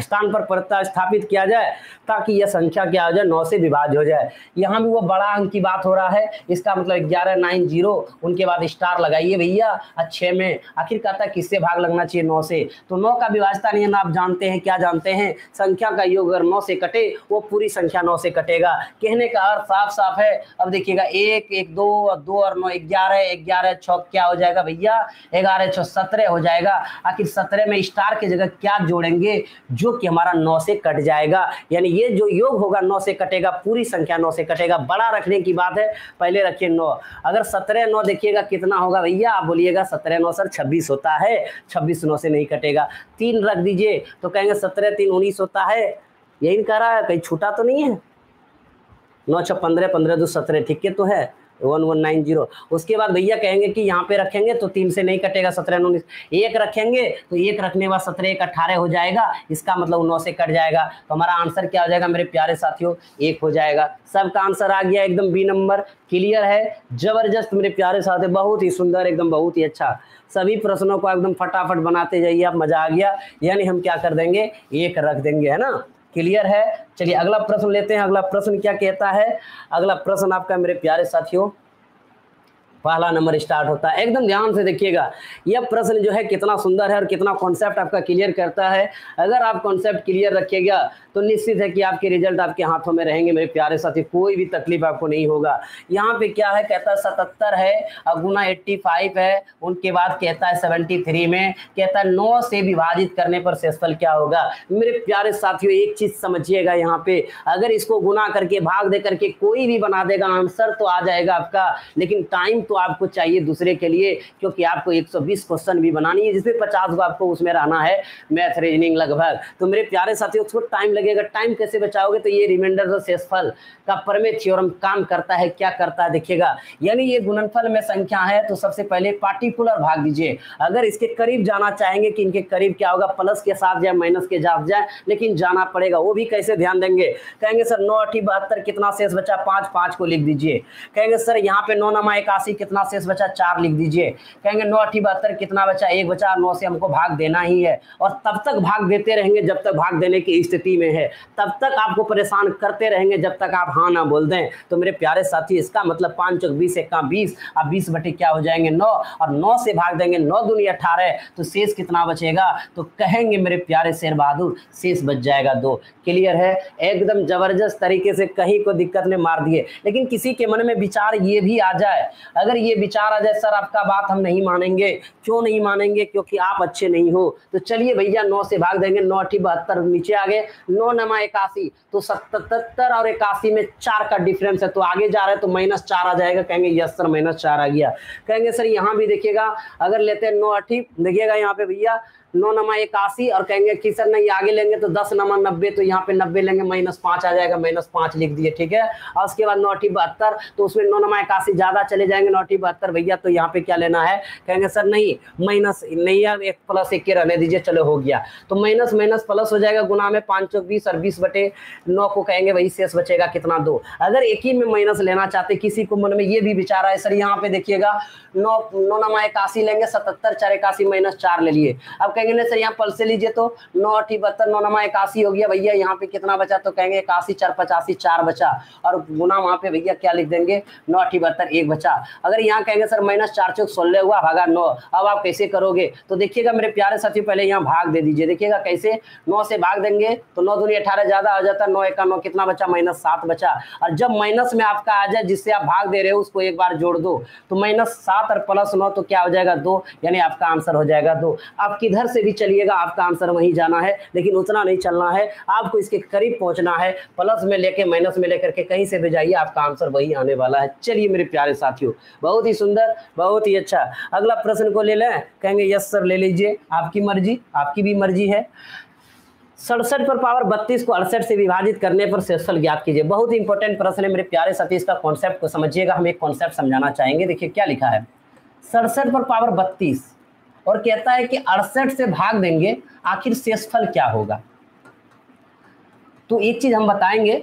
स्थान पर प्रतिस्थापित किया जाए ताकि यह संख्या क्या हो जाए, 9 से विभाज्य हो जाए। यहाँ भी वो बड़ा अंक की बात हो रहा है, इसका मतलब 11 9 0 उनके बाद स्टार लगाइए भैया। 6 में आखिर कहता है किससे भाग लगना चाहिए, 9 से, तो 9 का विभाज्यता नियम आप जानते हैं। क्या जानते हैं, संख्या का योग अगर 9 से कटे वो पूरी संख्या 9 से कटेगा। कहने का अर्थ साफ साफ है। अब देखिएगा 1 1 2 और 2 और 9 11 11 6 क्या हो जाएगा भैया, 11 6 17 हो जाएगा। आखिर 17 में स्टार की जगह क्या जोड़ेंगे जो कि हमारा 9 से कट जाएगा, यानी ये जो योग होगा 9 से कटेगा, पूरी संख्या 9 से कटेगा। बड़ा रखने की बात है, पहले रखिए 9। अगर 17×9 देखिएगा कितना होगा भैया, आप बोलिएगा 17×9 सर 26 होता है, 26 9 से नहीं कटेगा। 3 रख दीजिए तो कहेंगे 17×3 19 होता है, यही कह रहा है, कहीं छूटा तो नहीं है। 9×6 15 15×2 17, ठीक है तो है 1190। उसके बाद भैया कहेंगे कि यहाँ पे रखेंगे तो 3 से नहीं कटेगा, 17×9 19। 1 रखेंगे तो 1 रखने के बाद 17×1 18 हो जाएगा, इसका मतलब 9 से कट जाएगा। तो हमारा आंसर क्या हो जाएगा मेरे प्यारे साथियों, 1 हो जाएगा। सबका आंसर आ गया एकदम बी नंबर, क्लियर है, जबरदस्त मेरे प्यारे साथी, बहुत ही सुंदर, एकदम बहुत ही अच्छा। सभी प्रश्नों को एकदम फटाफट बनाते जाइए आप, मजा आ गया। यानी हम क्या कर देंगे, 1 रख देंगे, है ना, क्लियर है। चलिए अगला प्रश्न लेते हैं। अगला प्रश्न क्या कहता है, अगला प्रश्न आपका मेरे प्यारे साथियों 1 नंबर स्टार्ट होता है। एकदम ध्यान से देखिएगा, यह प्रश्न जो है कितना सुंदर है और कितना कॉन्सेप्ट आपका क्लियर करता है। अगर आप कॉन्सेप्ट क्लियर रखिएगा तो निश्चित है कि आपके रिजल्ट आपके हाथों में रहेंगे मेरे प्यारे साथी, कोई भी तकलीफ आपको नहीं होगा। यहाँ पे क्या है, कहता है 77 है और गुना 85 है, उनके बाद कहता है 73 में कहता है 9 से विभाजित करने पर शेषफल क्या होगा। मेरे प्यारे साथियों एक चीज समझिएगा, यहाँ पे अगर इसको गुना करके भाग दे करके कोई भी बना देगा आंसर तो आ जाएगा आपका, लेकिन टाइम तो आपको चाहिए दूसरे के लिए, क्योंकि आपको 120 क्वेश्चन भी बनानी है जिसमें 50 आपको उसमें रहना है मैथ रीजनिंग लगभग। तो मेरे प्यारे साथियों उसको टाइम लगेगा, टाइम कैसे बचाओगे, तो ये रिमाइंडर और शेषफल का प्रमेय थ्योरम काम करता है। क्या करता है देखिएगा, यानी ये गुणनफल में संख्या है तो सबसे पहले पार्टिकुलर भाग दीजिए। अगर इसके करीब जाना चाहेंगे कि इनके करीब क्या होगा, प्लस के साथ जाए माइनस के साथ जाए, लेकिन जाना पड़ेगा। वो भी कैसे ध्यान देंगे, कहेंगे सर 9×8 = 72 कितना शेष बचा, 5×5 को लिख दीजिए। कहेंगे सर यहाँ पे 9×9 = 81 कितना शेष बचा, 4 लिख दीजिए। कहेंगे 9×8 = 72 कितना बचा, 1 बचा, 9 से हमको भाग देना ही है। और तब तक भाग देते रहेंगे जब तक भाग देने की स्थिति में है, तब तक आपको परेशान करते रहेंगे जब तक आप हाँ ना बोल दें। तो मेरे प्यारे साथी इसका मतलब 5×20 एक 20, अब 20 बटे क्या हो जाएंगे 9, और 9 से भाग देंगे 9×2 = 18, तो शेष कितना बचेगा, तो कहेंगे मेरे प्यारे शेर बहादुर शेष बच जाएगा 2। क्लियर है, एकदम जबरदस्त तरीके से कहीं को दिक्कत ने मार दिए। लेकिन किसी के मन में विचार ये भी आ जाए, अगर ये विचार आ जाए सर आपका बात हम नहीं मानेंगे, क्यों नहीं मानेंगे, क्योंकि आप अच्छे नहीं हो, तो चलिए भैया 9 से भाग देंगे, 9×72 नीचे आ गए, 9×81 तो 77 और 81 में 4 का डिफरेंस है, तो आगे जा रहे हैं तो -4 आ जाएगा। कहेंगे यस सर -4 आ गया। कहेंगे सर यहाँ भी देखिएगा, अगर लेते हैं 9×8 देखिएगा यहाँ पे भैया 9×81, और कहेंगे कि सर नहीं आगे लेंगे तो 10×90, तो यहाँ पे 90 लेंगे -5 आ जाएगा, -5 लिख दिए, ठीक है। और उसके बाद 9×72 तो उसमें 9×81 ज्यादा चले जाएंगे, 9×72 भैया, तो यहाँ पे क्या लेना है, कहेंगे सर नहीं माइनस नहीं यार, 1 + 1 के रहने दीजिए, चलो हो गया, तो -- प्लस हो जाएगा, गुना में 5×20 और 20/9 को कहेंगे वही शेष बचेगा कितना 2। अगर एक ही में माइनस लेना चाहते, किसी को मन में ये भी विचार आए सर यहाँ पे देखिएगा 9×81 लेंगे, 77 × 4 = 81 -4 ले लिए। अब कहेंगे सर यहाँ पल्स लीजिए तो 9×72 9×81 हो गया भैया, यहाँ पे कितना बचा, तो कहेंगे 81 × 4 = 85 4 बचा, और गुना वहाँ पे भैया क्या लिख देंगे 9×78 1 बचा। अगर यहाँ कहेंगे सर -4 × 16 हुआ भागा 9, अब आप कैसे करोगे, तो देखिएगा मेरे प्यारे साथियों पहले यहाँ भाग दे दीजिए। देखिएगा कैसे 9 से भाग देंगे तो 9×2 = 18 ज्यादा हो जाता है, 9×1 = 9 कितना बचा -7 बचा। और जब माइनस में आपका आ जाए जिससे आप भाग दे रहे हो उसको एक बार जोड़ दो, तो -7 और +9 तो क्या हो जाएगा 2, यानी आपका आंसर हो जाएगा 2। आप किधर से भी चलिएगा आपका आंसर वहीं जाना है, लेकिन उतना नहीं चलना है, आपको इसके करीब पहुंचना है। प्लस में लेके माइनस में लेकर के कहीं से भी जाइए आपका आंसर वही आने वाला है। चलिए मेरे प्यारे साथियों बहुत ही सुंदर बहुत ही अच्छा। अगला प्रश्न को ले लें, कहेंगे यस सर ले लीजिए, आपकी मर्जी, आपकी भी मर्जी है। 67/32 को 68 से विभाजित करने पर शेषफल ज्ञात कीजिए। बहुत ही इंपॉर्टेंट प्रश्न है मेरे प्यारे साथी, इसका कॉन्सेप्ट को समझिएगा, हम एक कॉन्सेप्ट समझाना चाहेंगे। देखिए क्या लिखा है 67/32 और कहता है कि 68 से भाग देंगे, आखिर शेषफल क्या होगा। तो एक चीज हम बताएंगे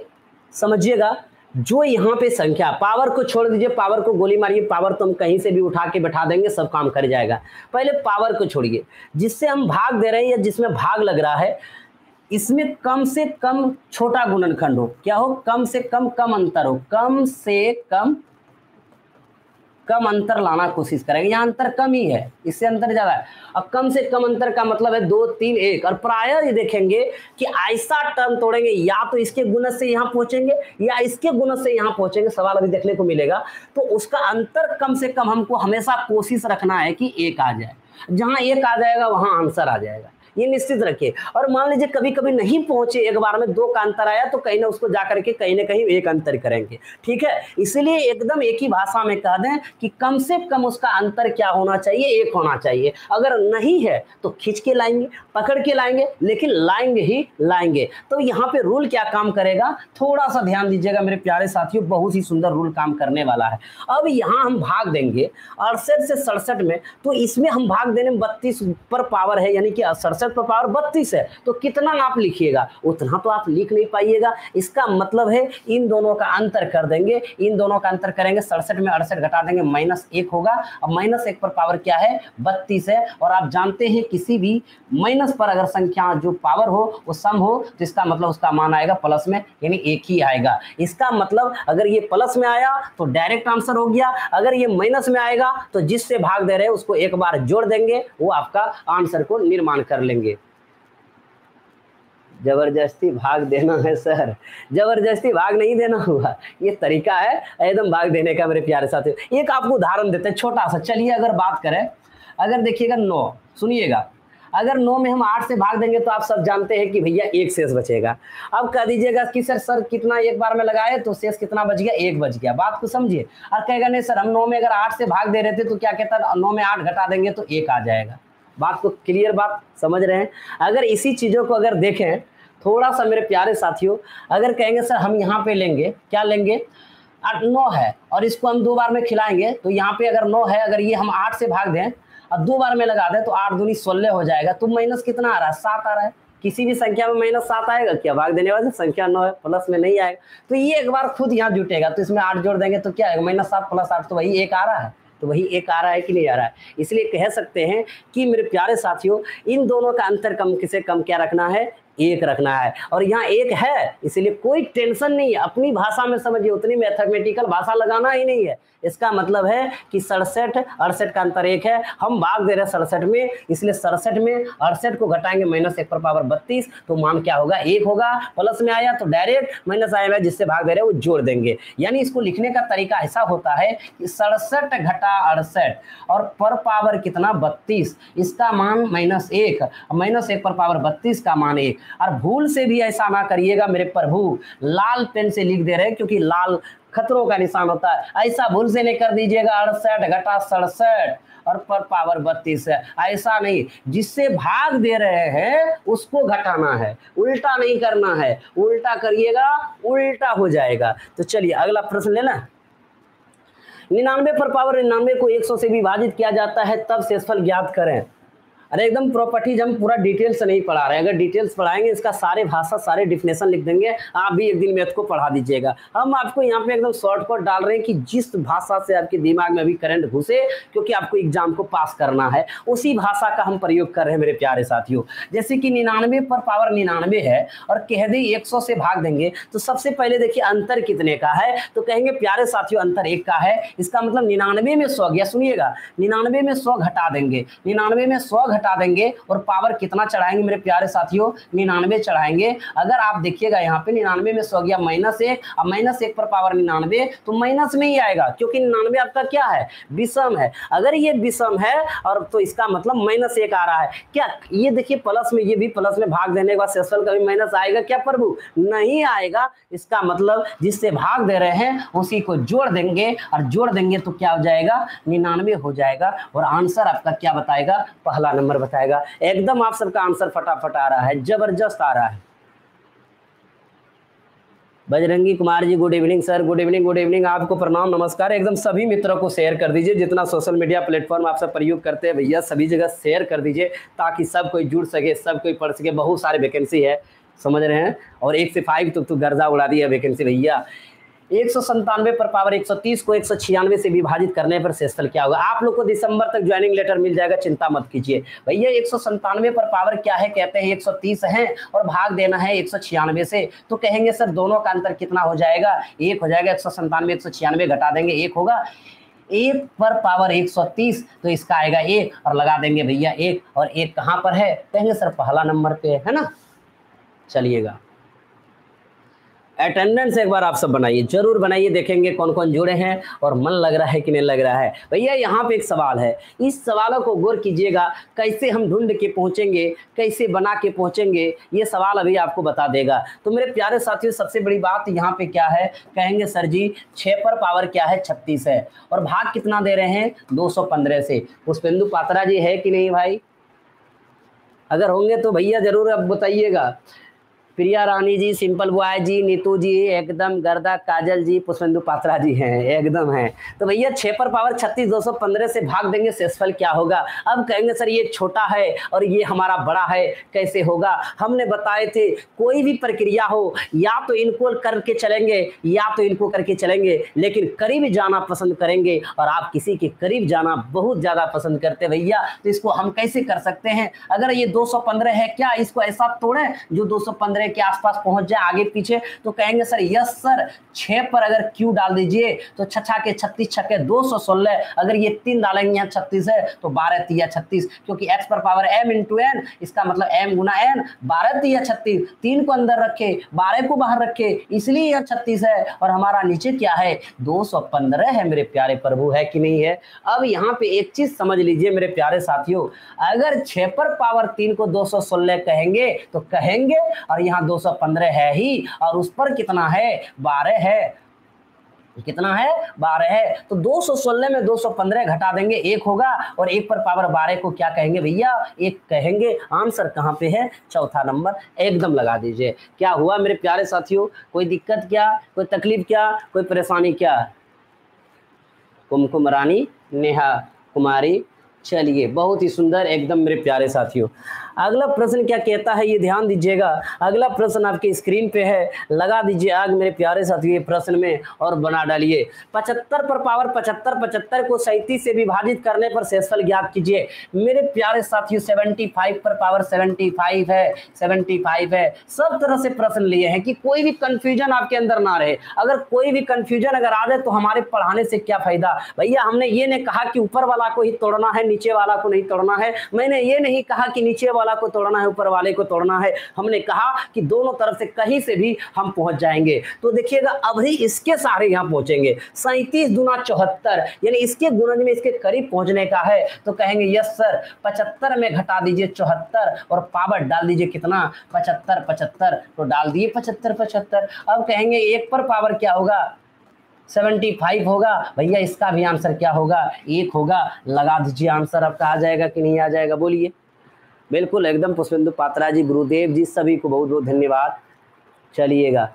समझिएगा, जो यहाँ पे संख्या, पावर को छोड़ दीजिए, पावर को गोली मारिए, पावर तो हम कहीं से भी उठा के बैठा देंगे सब काम कर जाएगा, पहले पावर को छोड़िए। जिससे हम भाग दे रहे हैं या जिसमें भाग लग रहा है, इसमें कम से कम छोटा गुणनखंड हो, क्या हो, कम से कम कम अंतर हो, कम से कम कम अंतर लाना कोशिश करेंगे। यहाँ अंतर कम ही है, इससे अंतर ज्यादा है। अब कम से कम अंतर का मतलब है 2 3 1, और प्रायः ये देखेंगे कि ऐसा टर्म तोड़ेंगे या तो इसके गुणज से यहाँ पहुंचेंगे या इसके गुणज से यहाँ पहुंचेंगे, सवाल अभी देखने को मिलेगा। तो उसका अंतर कम से कम हमको हमेशा कोशिश रखना है कि 1 आ जाए, जहाँ 1 आ जाएगा वहाँ आंसर आ जाएगा। ये निश्चित रखिए। और मान लीजिए कभी कभी नहीं पहुंचे, एक बार में दो का अंतर आया तो कहीं ना उसको जाकर के कहीं ना कहीं एक अंतर करेंगे, ठीक है। इसीलिए एकदम एक ही भाषा में कह दें कि कम से कम उसका अंतर क्या होना चाहिए, एक होना चाहिए। अगर नहीं है तो खींच के लाएंगे, पकड़ के लाएंगे, लेकिन लाएंगे ही लाएंगे। तो यहाँ पे रूल क्या काम करेगा, थोड़ा सा ध्यान दीजिएगा मेरे प्यारे साथियों, बहुत ही सुंदर रूल काम करने वाला है। अब यहाँ हम भाग देंगे 68 से 67 में, तो इसमें हम भाग देने में 32 पर पावर है, यानी कि 67 पर पावर 32 है, तो कितना आप लिखिएगा उतना तो आप लिख नहीं पाइएगा। इसका मतलब है इन दोनों का अंतर कर देंगे, इन दोनों का अंतर करेंगे, 67 में 68 घटा देंगे, -1 होगा। अब -1 पर पावर क्या है, 32 है। और आप जानते हैं किसी भी माइनस पर अगर संख्या जो पावर हो वो सम हो तो इसका मतलब उसका मान आएगा प्लस में, यानी 1 ही आएगा। इसका मतलब अगर ये प्लस में आया तो डायरेक्ट आंसर हो गया, अगर ये माइनस में आएगा तो जिससे भाग दे रहे हैं उसको एक बार जोड़ देंगे, वो आपका आंसर को निर्माण कर लेंगे। जबरदस्ती भाग देना है सर, जबरदस्ती भाग नहीं देना हुआ, ये तरीका है एकदम भाग देने का मेरे प्यारे साथियों। एक आपको उदाहरण देते हैं छोटा सा, चलिए अगर बात करें, अगर देखिएगा 9, सुनिएगा, अगर 9 में हम 8 से भाग देंगे तो आप सब जानते हैं कि भैया 1 शेष बचेगा। अब कह दीजिएगा कि सर कितना एक बार में लगाए तो शेष कितना बच गया, 1 बच गया। बात को समझिए। और कहेगा नहीं सर, हम 9 में अगर 8 से भाग दे रहे थे तो क्या कहता, 9 में 8 घटा देंगे तो 1 आ जाएगा। बात को क्लियर, बात समझ रहे हैं। अगर इसी चीज़ों को अगर देखें थोड़ा सा मेरे प्यारे साथियों, अगर कहेंगे सर हम यहाँ पे लेंगे, क्या लेंगे, 9 है और इसको हम 2 बार में खिलाएंगे, तो यहाँ पे अगर 9 है, अगर ये हम 8 से भाग दें और 2 बार में लगा दें तो 8 दूनी 16 हो जाएगा। तो माइनस कितना आ रहा है, 7 आ रहा है। किसी भी संख्या में -7 आएगा क्या, भाग देने वाली संख्या 9 है, प्लस में नहीं आएगा। तो ये एक बार खुद यहाँ जुटेगा, तो इसमें 8 जोड़ देंगे तो क्या आएगा, -7 + 8 तो वही 1 आ रहा है, तो वही 1 आ रहा है कि नहीं आ रहा है। इसलिए कह सकते हैं कि मेरे प्यारे साथियों इन दोनों का अंतर कम से कम क्या रखना है, 1 रखना है। और यहाँ 1 है, इसलिए कोई टेंशन नहीं है, अपनी भाषा में समझिए, उतनी मैथमेटिकल भाषा लगाना ही नहीं है। इसका मतलब है कि 67 68 का अंतर 1 है, हम भाग दे रहे हैं 67 में, इसलिए 67 में 68 को घटाएंगे -1 पर पावर 32, तो मान क्या होगा, 1 होगा। प्लस में आया तो डायरेक्ट, माइनस आया जिससे भाग दे रहे हैं वो जोड़ देंगे। यानी इसको लिखने का तरीका ऐसा होता है कि 67 घटा 68 और पर पावर कितना, 32, इसका मान -1, -1 पर पावर 32 का मान 1। और भूल से भी ऐसा ना करिएगा मेरे प्रभु, लाल पेन से लिख दे रहे हैं क्योंकि लाल खतरों का निशान होता है, ऐसा भूल से नहीं कर दीजिएगा 68 घटा 67 और पर पावर 32 है, ऐसा नहीं। जिससे भाग दे रहे हैं उसको घटाना है, उल्टा नहीं करना है, उल्टा करिएगा उल्टा हो जाएगा। तो चलिए अगला प्रश्न लेना। 99 पर पावर 99 को 100 से विभाजित किया जाता है तब शेषफल ज्ञात करें। अरे एकदम प्रॉपर्टीज हम पूरा डिटेल से नहीं पढ़ा रहे हैं, अगर डिटेल्स पढ़ाएंगे इसका सारे भाषा सारे डिफिनेशन लिख देंगे, आप भी एक दिन मैथ को पढ़ा दीजिएगा। हम आपको यहाँ पे एकदम शॉर्टकट डाल रहे हैं कि जिस भाषा से आपके दिमाग में अभी करंट घुसे, क्योंकि आपको एग्जाम को पास करना है, उसी भाषा का हम प्रयोग कर रहे हैं मेरे प्यारे साथियों। जैसे कि 99 पर पावर 99 है और कह दें 100 से भाग देंगे, तो सबसे पहले देखिए अंतर कितने का है, तो कहेंगे प्यारे साथियों अंतर 1 का है। इसका मतलब 99 में 100 गया, सुनिएगा 99 में 100 घटा देंगे, 99 में 100 घटा देंगे और पावर कितना चढ़ाएंगे मेरे प्यारे साथियों, 99 चढ़ाएंगे। अगर आप देखिएगा यहाँ पे 99 में 100 गया -1 और -1 पर पावर 99 तो माइनस में ही आएगा, क्योंकि 99 आपका क्या है, विषम है। अगर ये विषम है और तो इसका मतलब -1 आ रहा है। क्या ये देखिए प्लस में, ये भी प्लस में भाग देने के बाद शेषफल का भी माइनस आएगा क्या प्रभु, नहीं आएगा। इसका मतलब जिससे भाग दे रहे हैं उसी को जोड़ देंगे और जोड़ देंगे तो क्या हो जाएगा, 99 हो जाएगा। और आंसर आपका क्या बताएगा, पहला नंबर बताएगा। एकदम आप सबका आंसर फटाफट आ रहा है, जबरदस्त आ रहा है। Bajrangi Kumar ji good evening sir, good evening, good evening, आपको प्रणाम, नमस्कार। एकदम सभी मित्रों को शेयर कर दीजिए, जितना सोशल मीडिया प्लेटफॉर्म आप सब प्रयोग करते हैं भैया सभी जगह शेयर कर दीजिए, ताकि सब कोई जुड़ सके, सब कोई पढ़ सके। बहुत सारे वैकेंसी है, समझ रहे हैं, और 1 से 5 तो गर्दा उड़ा दी है वैकेंसी भैया। 197 पर पावर 130 को 196 से विभाजित करने पर शेषफल क्या होगा। आप लोग को दिसंबर तक ज्वाइनिंग लेटर मिल जाएगा, चिंता मत कीजिए भैया। 197 पर पावर क्या है, कहते हैं 130 है और भाग देना है 196 से, तो कहेंगे सर दोनों का अंतर कितना हो जाएगा, 1 हो जाएगा। 197 196 घटा देंगे 1 होगा। 1 पर पावर 130 तो इसका आएगा 1 और लगा देंगे भैया 1 और 1 कहाँ पर है, कहेंगे सर पहला नंबर पे है ना। चलिएगा अटेंडेंस एक बार आप सब बनाइए, जरूर बनाइए, देखेंगे कौन कौन जुड़े हैं और मन लग रहा है कि नहीं लग रहा है। भैया यहाँ पे एक सवाल है, इस सवालों को गौर कीजिएगा, कैसे हम ढूंढ के पहुँचेंगे, कैसे बना के पहुँचेंगे, ये सवाल अभी आपको बता देगा। तो मेरे प्यारे साथियों, सबसे बड़ी बात यहाँ पे क्या है, कहेंगे सर जी 6 पर पावर क्या है, 36 है और भाग कितना दे रहे हैं 215 से। पुष्पेंदु पात्रा जी है कि नहीं भाई, अगर होंगे तो भैया जरूर आप बताइएगा। प्रिया रानी जी, सिंपल बॉय जी, नीतू जी एकदम, गर्दा काजल जी, पुष्पेंदु पात्रा जी हैं एकदम हैं। तो भैया 6 पर पावर 36 215 से भाग देंगे, शेषफल क्या होगा। अब कहेंगे सर ये छोटा है और ये हमारा बड़ा है, कैसे होगा। हमने बताए थे कोई भी प्रक्रिया हो या तो इनको करके चलेंगे या तो इनको करके चलेंगे, लेकिन करीब जाना पसंद करेंगे और आप किसी के करीब जाना बहुत ज़्यादा पसंद करते भैया, तो इसको हम कैसे कर सकते हैं। अगर ये 215 है, क्या इसको ऐसा तोड़ें जो 215 के आसपास पहुंच जाए आगे पीछे। तो कहेंगे सर यस सर, 6 पर अगर Q डाल दीजिए तो 6 के 36 6 के 216, अगर ये 3 डालेंगे यहाँ 36 है तो 12 या 36, क्योंकि x पर पावर m इंटू n, इसका मतलब m गुना n 12 या 36, 3 को अंदर रखे 12 को बाहर रखे, इसलिए यह 36 है और हमारा नीचे क्या है 215 है। मेरे प्यारे प्रभु, है कि नहीं है। अब यहाँ पे एक चीज समझ लीजिए मेरे प्यारे साथियों, अगर 6 पर पावर 3 को 216 कहेंगे तो कहेंगे और यहाँ 215 है ही, और उस पर कितना है 12 है, कितना है 12 है। तो 216 में 215 घटा देंगे, 1 होगा और 1 पर पावर 12 को क्या कहेंगे भैया 1 कहेंगे। आंसर कहाँ पे है, चौथा नंबर, एकदम लगा दीजिए। क्या हुआ मेरे प्यारे साथियों, कोई दिक्कत क्या, कोई तकलीफ क्या, कोई परेशानी क्या। कुमकुम रानी, नेहा कुमारी, चलिए बहुत ही सुंदर एकदम मेरे प्यारे साथियों। अगला प्रश्न क्या कहता है ये ध्यान दीजिएगा, अगला प्रश्न आपके स्क्रीन पे है, लगा दीजिए आग मेरे प्यारे साथियों ये प्रश्न में और बना डालिए। 75 पर पावर 75 को 37 से विभाजित करने पर शेषफल ज्ञात कीजिए। मेरे प्यारे साथियों 75 पर पावर 75 है, 75 है। सब तरह से प्रश्न लिए हैं कि कोई भी कन्फ्यूजन आपके अंदर ना रहे। अगर कोई भी कन्फ्यूजन अगर आ जाए तो हमारे पढ़ाने से क्या फायदा भैया। हमने ये नहीं कहा कि ऊपर वाला को ही तोड़ना है, नीचे वाला को नहीं तोड़ना है। मैंने ये नहीं कहा कि नीचे वाला को तोड़ना है, ऊपर वाले को तोड़ना है। हमने कहा कि दोनों तरफ से कहीं से भी हम पहुंच जाएंगे। तो देखिएगा अभी इसके सारे यहां पहुंचेंगे, 37 दूना 74, यानी इसके गुणज में इसके करीब पहुंचने का है। तो कहेंगे यस सर, 75 में घटा दीजिए 74 और पावर डाल दीजिए कितना 75 75, तो डाल दिए 75 75। अब कहेंगे 1 पर पावर क्या होगा 75 होगा भैया, इसका भी आंसर क्या होगा 1 होगा। लगा दीजिए आंसर आपका आ जाएगा कि नहीं आ जाएगा, बोलिए। बिल्कुल एकदम पुष्पेंदु पात्रा जी, गुरुदेव जी, सभी को बहुत बहुत धन्यवाद। चलिएगा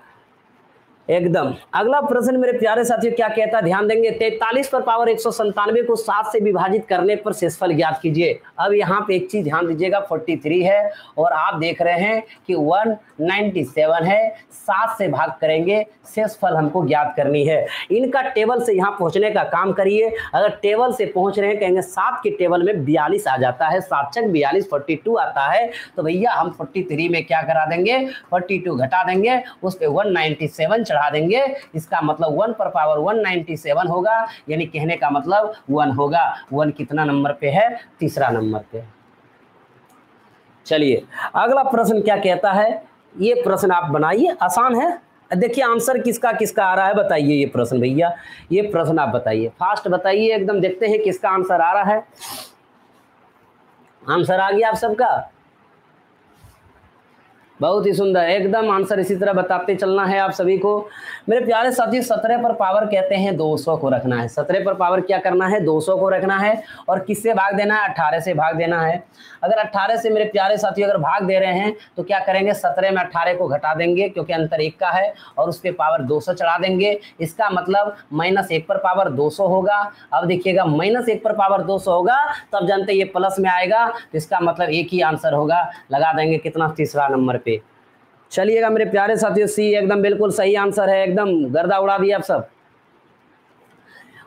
एकदम। अगला प्रश्न मेरे प्यारे साथियों क्या कहता है ध्यान देंगे, 43 पर पावर 197 को 7 से विभाजित करने पर शेषफल ज्ञात कीजिए। अब यहाँ पे एक चीज ध्यान दीजिएगा, 43 है और आप देख रहे हैं कि 197 है, 7 से भाग करेंगे, शेषफल हमको ज्ञात करनी है। इनका टेबल से यहाँ पहुँचने का काम करिए। अगर टेबल से पहुँच रहे हैं, कहेंगे 7 के टेबल में 42 आ जाता है, 7 से 42 42 आता है। तो भैया हम 43 में क्या करा देंगे 42 घटा देंगे, उस पर 197 चढ़ा देंगे, इसका मतलब 1 पर पावर 197 होगा, यानी कहने का मतलब 1 होगा। 1 कितना नंबर पे है, तीसरा नंबर पे। चलिए अगला प्रश्न क्या कहता है, ये प्रश्न आप बनाइए, आसान है। देखिए आंसर किसका किसका आ रहा है, बताइए ये प्रश्न भैया, ये प्रश्न आप बताइए, फास्ट बताइए एकदम, देखते हैं किसका आंसर आ रहा है। आंसर आ गया आप सबका, बहुत ही सुंदर एकदम। आंसर इसी तरह बताते चलना है आप सभी को। मेरे प्यारे साथी 17 पर पावर कहते हैं 200 को रखना है, 17 पर पावर क्या करना है 200 को रखना है। और किससे भाग देना है, 18 से भाग देना है। अगर 18 से मेरे प्यारे साथी अगर भाग दे रहे हैं तो क्या करेंगे, 17 में 18 को घटा देंगे क्योंकि अंतर 1 का है, और उस पर पावर 200 चढ़ा देंगे, इसका मतलब -1 पर पावर 200 होगा। अब देखिएगा -1 पर पावर 200 होगा, तब जानते ये प्लस में आएगा, तो इसका मतलब 1 ही आंसर होगा। लगा देंगे कितना, तीसरा नंबर। चलिएगा मेरे प्यारे साथियों सी एकदम बिल्कुल सही आंसर है एकदम, गर्दा उड़ा दिया आप सब।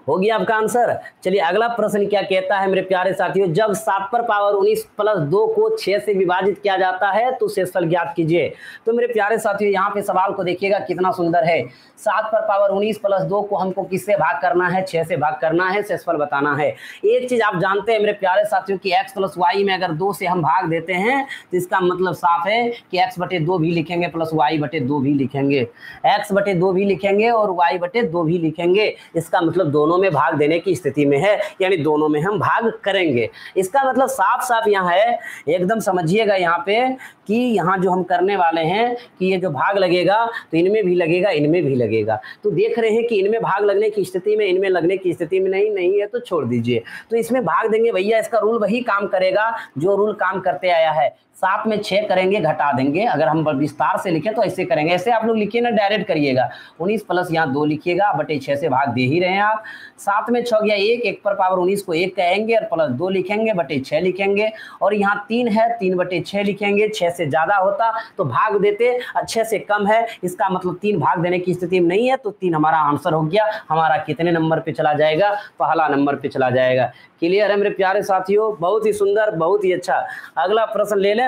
हो गया आपका आंसर। चलिए अगला प्रश्न क्या कहता है मेरे प्यारे साथियों, जब 7 पर पावर 19 प्लस 2 को 6 से विभाजित किया जाता है तो शेषफल ज्ञात कीजिए। तो मेरे प्यारे साथियों यहाँ पे सवाल को देखिएगा कितना सुंदर है, 7 पर पावर 19 प्लस 2 को हमको किससे भाग करना है, 6 से भाग करना है, शेषफल बताना है। एक चीज आप जानते हैं मेरे प्यारे साथियों की x प्लस y में अगर 2 से हम भाग देते हैं तो इसका मतलब साफ है कि x/2 भी लिखेंगे प्लस y/2 भी लिखेंगे, x/2 भी लिखेंगे और y/2 भी लिखेंगे। इसका मतलब दोनों में भाग देने की स्थिति में है, यानी दोनों में हम भाग करेंगे। इसका मतलब साफ साफ यहाँ है, एकदम समझिएगा यहाँ पे कि यहाँ जो हम करने वाले हैं कि ये जो भाग लगेगा तो इनमें भी लगेगा, इनमें भी लगेगा। तो देख रहे हैं कि इनमें भाग लगने की स्थिति में, इनमें लगने की स्थिति में नहीं है तो छोड़ दीजिए। तो इसमें भाग देंगे भैया, इसका रूल वही काम करेगा जो रूल काम करते आया है। 7 में 6 करेंगे, घटा देंगे। अगर हम विस्तार से लिखें तो ऐसे करेंगे, ऐसे आप लोग लिखिए ना, डायरेक्ट करिएगा। 19 प्लस यहाँ 2 लिखिएगा, बटे 6 से भाग दे ही रहे हैं आप। 7 में 6 गया 1, 1 पर पावर 19 को 1 कहेंगे और प्लस 2 लिखेंगे, बटे 6 लिखेंगे। और यहाँ 3 है, 3/6 लिखेंगे। 6 से ज़्यादा होता तो भाग देते, 6 से कम है इसका मतलब 3 भाग देने की स्थिति में नहीं है। तो 3 हमारा आंसर हो गया। हमारा कितने नंबर पर चला जाएगा, पहला नंबर पर चला जाएगा। क्लियर है मेरे प्यारे साथियों, बहुत ही सुंदर, बहुत ही अच्छा। अगला प्रश्न ले लें,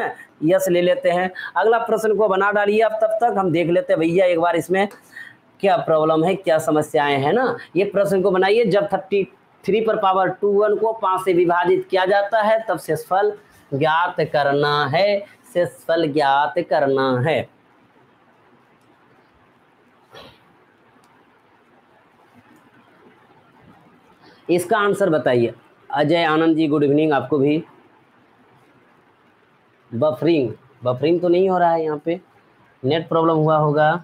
यस ले लेते हैं। अगला प्रश्न को बना डालिए आप, तब तक हम देख लेते हैं भैया एक बार इसमें क्या प्रॉब्लम है, क्या समस्याएं हैं ना। ये प्रश्न को बनाइए, जब 33 पर पावर 21 को 5 से विभाजित किया जाता है तब शेषफल ज्ञात करना है, शेषफल ज्ञात करना है। इसका आंसर बताइए। अजय आनंद जी गुड इवनिंग आपको भी। बफरिंग तो नहीं हो रहा है, यहाँ पे नेट प्रॉब्लम हुआ होगा।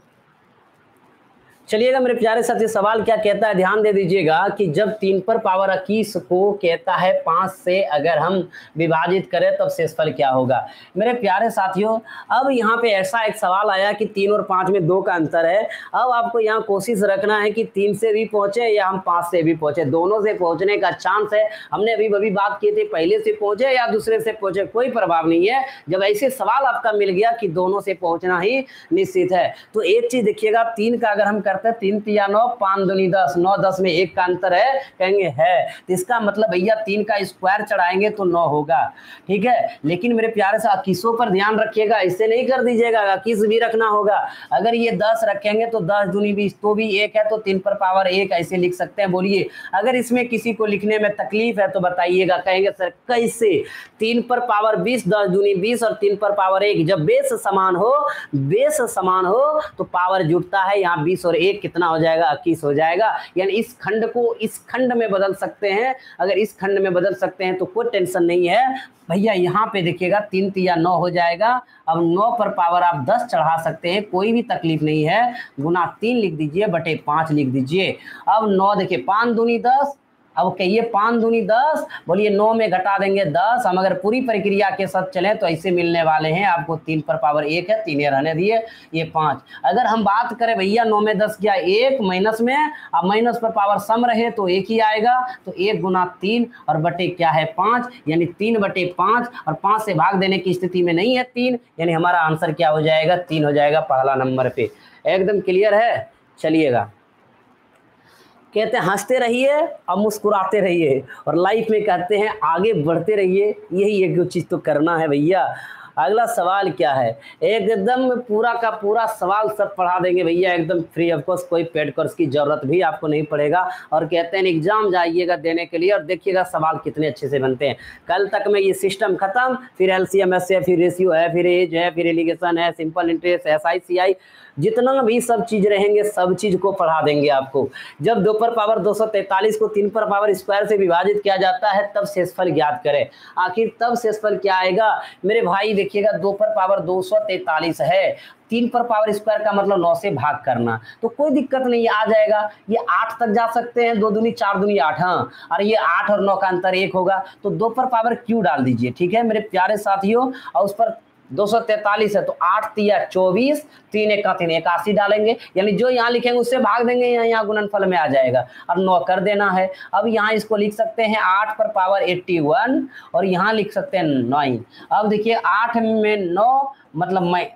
चलिएगा मेरे प्यारे साथी, सवाल क्या कहता है ध्यान दे दीजिएगा कि जब 3 पर पावर 21 को कहता है 5 से अगर हम विभाजित करें तब शेषफल क्या होगा। मेरे प्यारे साथियों अब यहाँ पे ऐसा एक सवाल आया कि 3 और 5 में 2 का अंतर है। अब आपको यहाँ कोशिश रखना है कि 3 से भी पहुँचे या हम 5 से भी पहुँचे, दोनों से पहुँचने का चांस है। हमने अभी बात की थी, पहले से पहुँचे या दूसरे से पहुँचे कोई प्रभाव नहीं है। जब ऐसे सवाल आपका मिल गया कि दोनों से पहुँचना ही निश्चित है तो एक चीज़ देखिएगा, 3 का अगर हम 3 × 3 = 9, 5 × 2 = 10, 9, 10 में 1 का अंतर है, कहेंगे है। इसका मतलब भैया 3 का स्क्वायर चढ़ाएंगे तो 9 होगा, ठीक है। लेकिन मेरे प्यारे साथ किसों पर ध्यान रखिएगा, इससे नहीं कर दीजिएगा, किस भी रखना होगा। अगर ये 10 रखेंगे तो 10 दूनी 20 तो भी 1 है, तो 3 पर पावर 1 ऐसे लिख सकते हैं। बोलिए अगर इसमें किसी को लिखने में तकलीफ है तो बताइएगा, कहेंगे सर कैसे। 3 पर पावर 20, 10 दूनी 20 और 3 पर पावर 1, जब बेस समान हो, बेस समान हो तो पावर जुटता है। यहाँ 20 और 1 कितना हो जाएगा, 21 हो जाएगा। यानी इस खंड को इस खंड में बदल सकते हैं, अगर इस खंड में बदल सकते हैं तो कोई टेंशन नहीं है भैया। यहाँ पे देखिएगा 3 × 3 = 9 हो जाएगा। अब 9 पर पावर आप 10 चढ़ा सकते हैं, कोई भी तकलीफ नहीं है। गुना 3 लिख दीजिए, बटे 5 लिख दीजिए। अब 9 देखिए, 5 दूनी 10, अब कहिए 5 दूनी 10, बोलिए 9 में घटा देंगे 10। हम अगर पूरी प्रक्रिया के साथ चलें तो ऐसे मिलने वाले हैं आपको। 3 पर पावर 1 है, 3 रहने दिए, ये 5। अगर हम बात करें भैया 9 में 10 गया 1, माइनस में, अब माइनस पर पावर सम रहे तो 1 ही आएगा। तो 1 गुना 3 और बटे क्या है 5, यानी 3/5। और 5 से भाग देने की स्थिति में नहीं है 3, यानी हमारा आंसर क्या हो जाएगा, 3 हो जाएगा पहला नंबर पे। एकदम क्लियर है। चलिएगा, कहते हैं हंसते रहिए और मुस्कुराते रहिए और लाइफ में कहते हैं आगे बढ़ते रहिए, यही एक चीज़ तो करना है भैया। अगला सवाल क्या है, एकदम पूरा का पूरा सवाल सब पढ़ा देंगे भैया, एकदम फ्री ऑफ कॉस्ट, कोई पेड कोर्स की जरूरत भी आपको नहीं पड़ेगा। और कहते हैं एग्जाम जाइएगा देने के लिए और देखिएगा सवाल कितने अच्छे से बनते हैं। कल तक में ये सिस्टम खत्म, फिर LCMS है, फिर रेशियो है, फिर एज है, फिर एलिगेशन है, सिंपल इंटरेस्ट, SICI, जितना भी सब चीज़ रहेंगे सब चीज़ को पढ़ा देंगे आपको। जब 2 पर पावर 243 को 3 पर पावर स्क्वायर से विभाजित किया जाता है तब शेषफल ज्ञात करें। आखिर तब शेषफल क्या आएगा मेरे भाई, देखिएगा 2 पर पावर 243 है, 3 पर पावर स्क्वायर का मतलब 9 से भाग करना, तो कोई दिक्कत नहीं, आ जाएगा। ये 8 तक जा सकते हैं, 2 दूनी 4 दूनी 8, हाँ। और ये 8 और 9 का अंतर 1 होगा, तो 2 पर पावर Q डाल दीजिए, ठीक है मेरे प्यारे साथियों। और उस पर 243 है तो 8 × 3 = 24, 3 × 3 = 81 डालेंगे, यानी जो यहाँ लिखेंगे उससे भाग देंगे, यहाँ गुणनफल में आ जाएगा। अब 9 कर देना है। अब यहाँ इसको लिख सकते हैं 8 पर पावर 81 और यहाँ लिख सकते हैं 9। अब देखिए 8 में 9 मतलब मैं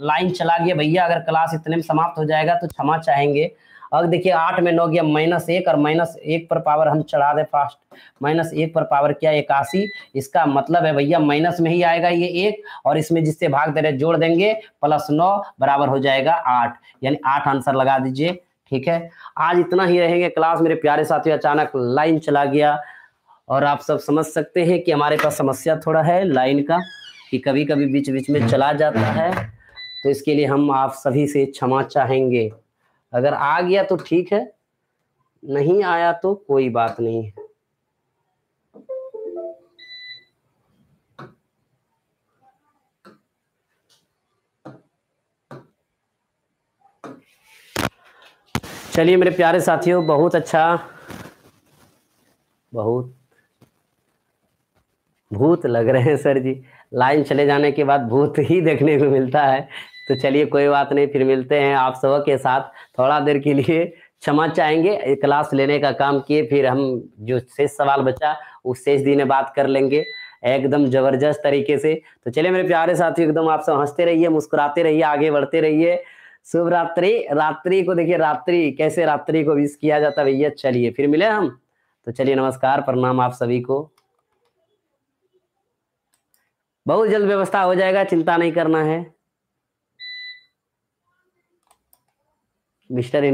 लाइन चला गया भैया, अगर क्लास इतने में समाप्त हो जाएगा तो क्षमा चाहेंगे। अब देखिए 8 में 9 गया -1 और -1 पर पावर हम चढ़ा दें फास्ट, -1 पर पावर क्या 81। इसका मतलब है भैया माइनस में ही आएगा ये 1 और इसमें जिससे भाग दे रहे जोड़ देंगे +9 बराबर हो जाएगा 8, यानी 8 आंसर लगा दीजिए। ठीक है, आज इतना ही रहेंगे क्लास मेरे प्यारे साथियों। अचानक लाइन चला गया और आप सब समझ सकते हैं कि हमारे पास समस्या थोड़ा है लाइन का, कि कभी कभी बीच बीच में चला जाता है, तो इसके लिए हम आप सभी से क्षमा चाहेंगे। अगर आ गया तो ठीक है, नहीं आया तो कोई बात नहीं है। चलिए मेरे प्यारे साथियों, बहुत अच्छा, बहुत भूत लग रहे हैं सर जी। लाइन चले जाने के बाद भूत ही देखने को मिलता है। तो चलिए कोई बात नहीं, फिर मिलते हैं आप सब के साथ। थोड़ा देर के लिए क्षमा चाहेंगे, क्लास लेने का काम किए, फिर हम जो शेष सवाल बचा उस शेष दिन में बात कर लेंगे एकदम जबरदस्त तरीके से। तो चलिए मेरे प्यारे साथियों, एकदम आप सब हंसते रहिए, मुस्कुराते रहिए, आगे बढ़ते रहिए। शुभ रात्रि। रात्रि को देखिए, रात्रि कैसे रात्रि को विश किया जाता भैया। चलिए फिर मिले हम, तो चलिए नमस्कार, प्रणाम आप सभी को। बहुत जल्द व्यवस्था हो जाएगा, चिंता नहीं करना है मिस्टर।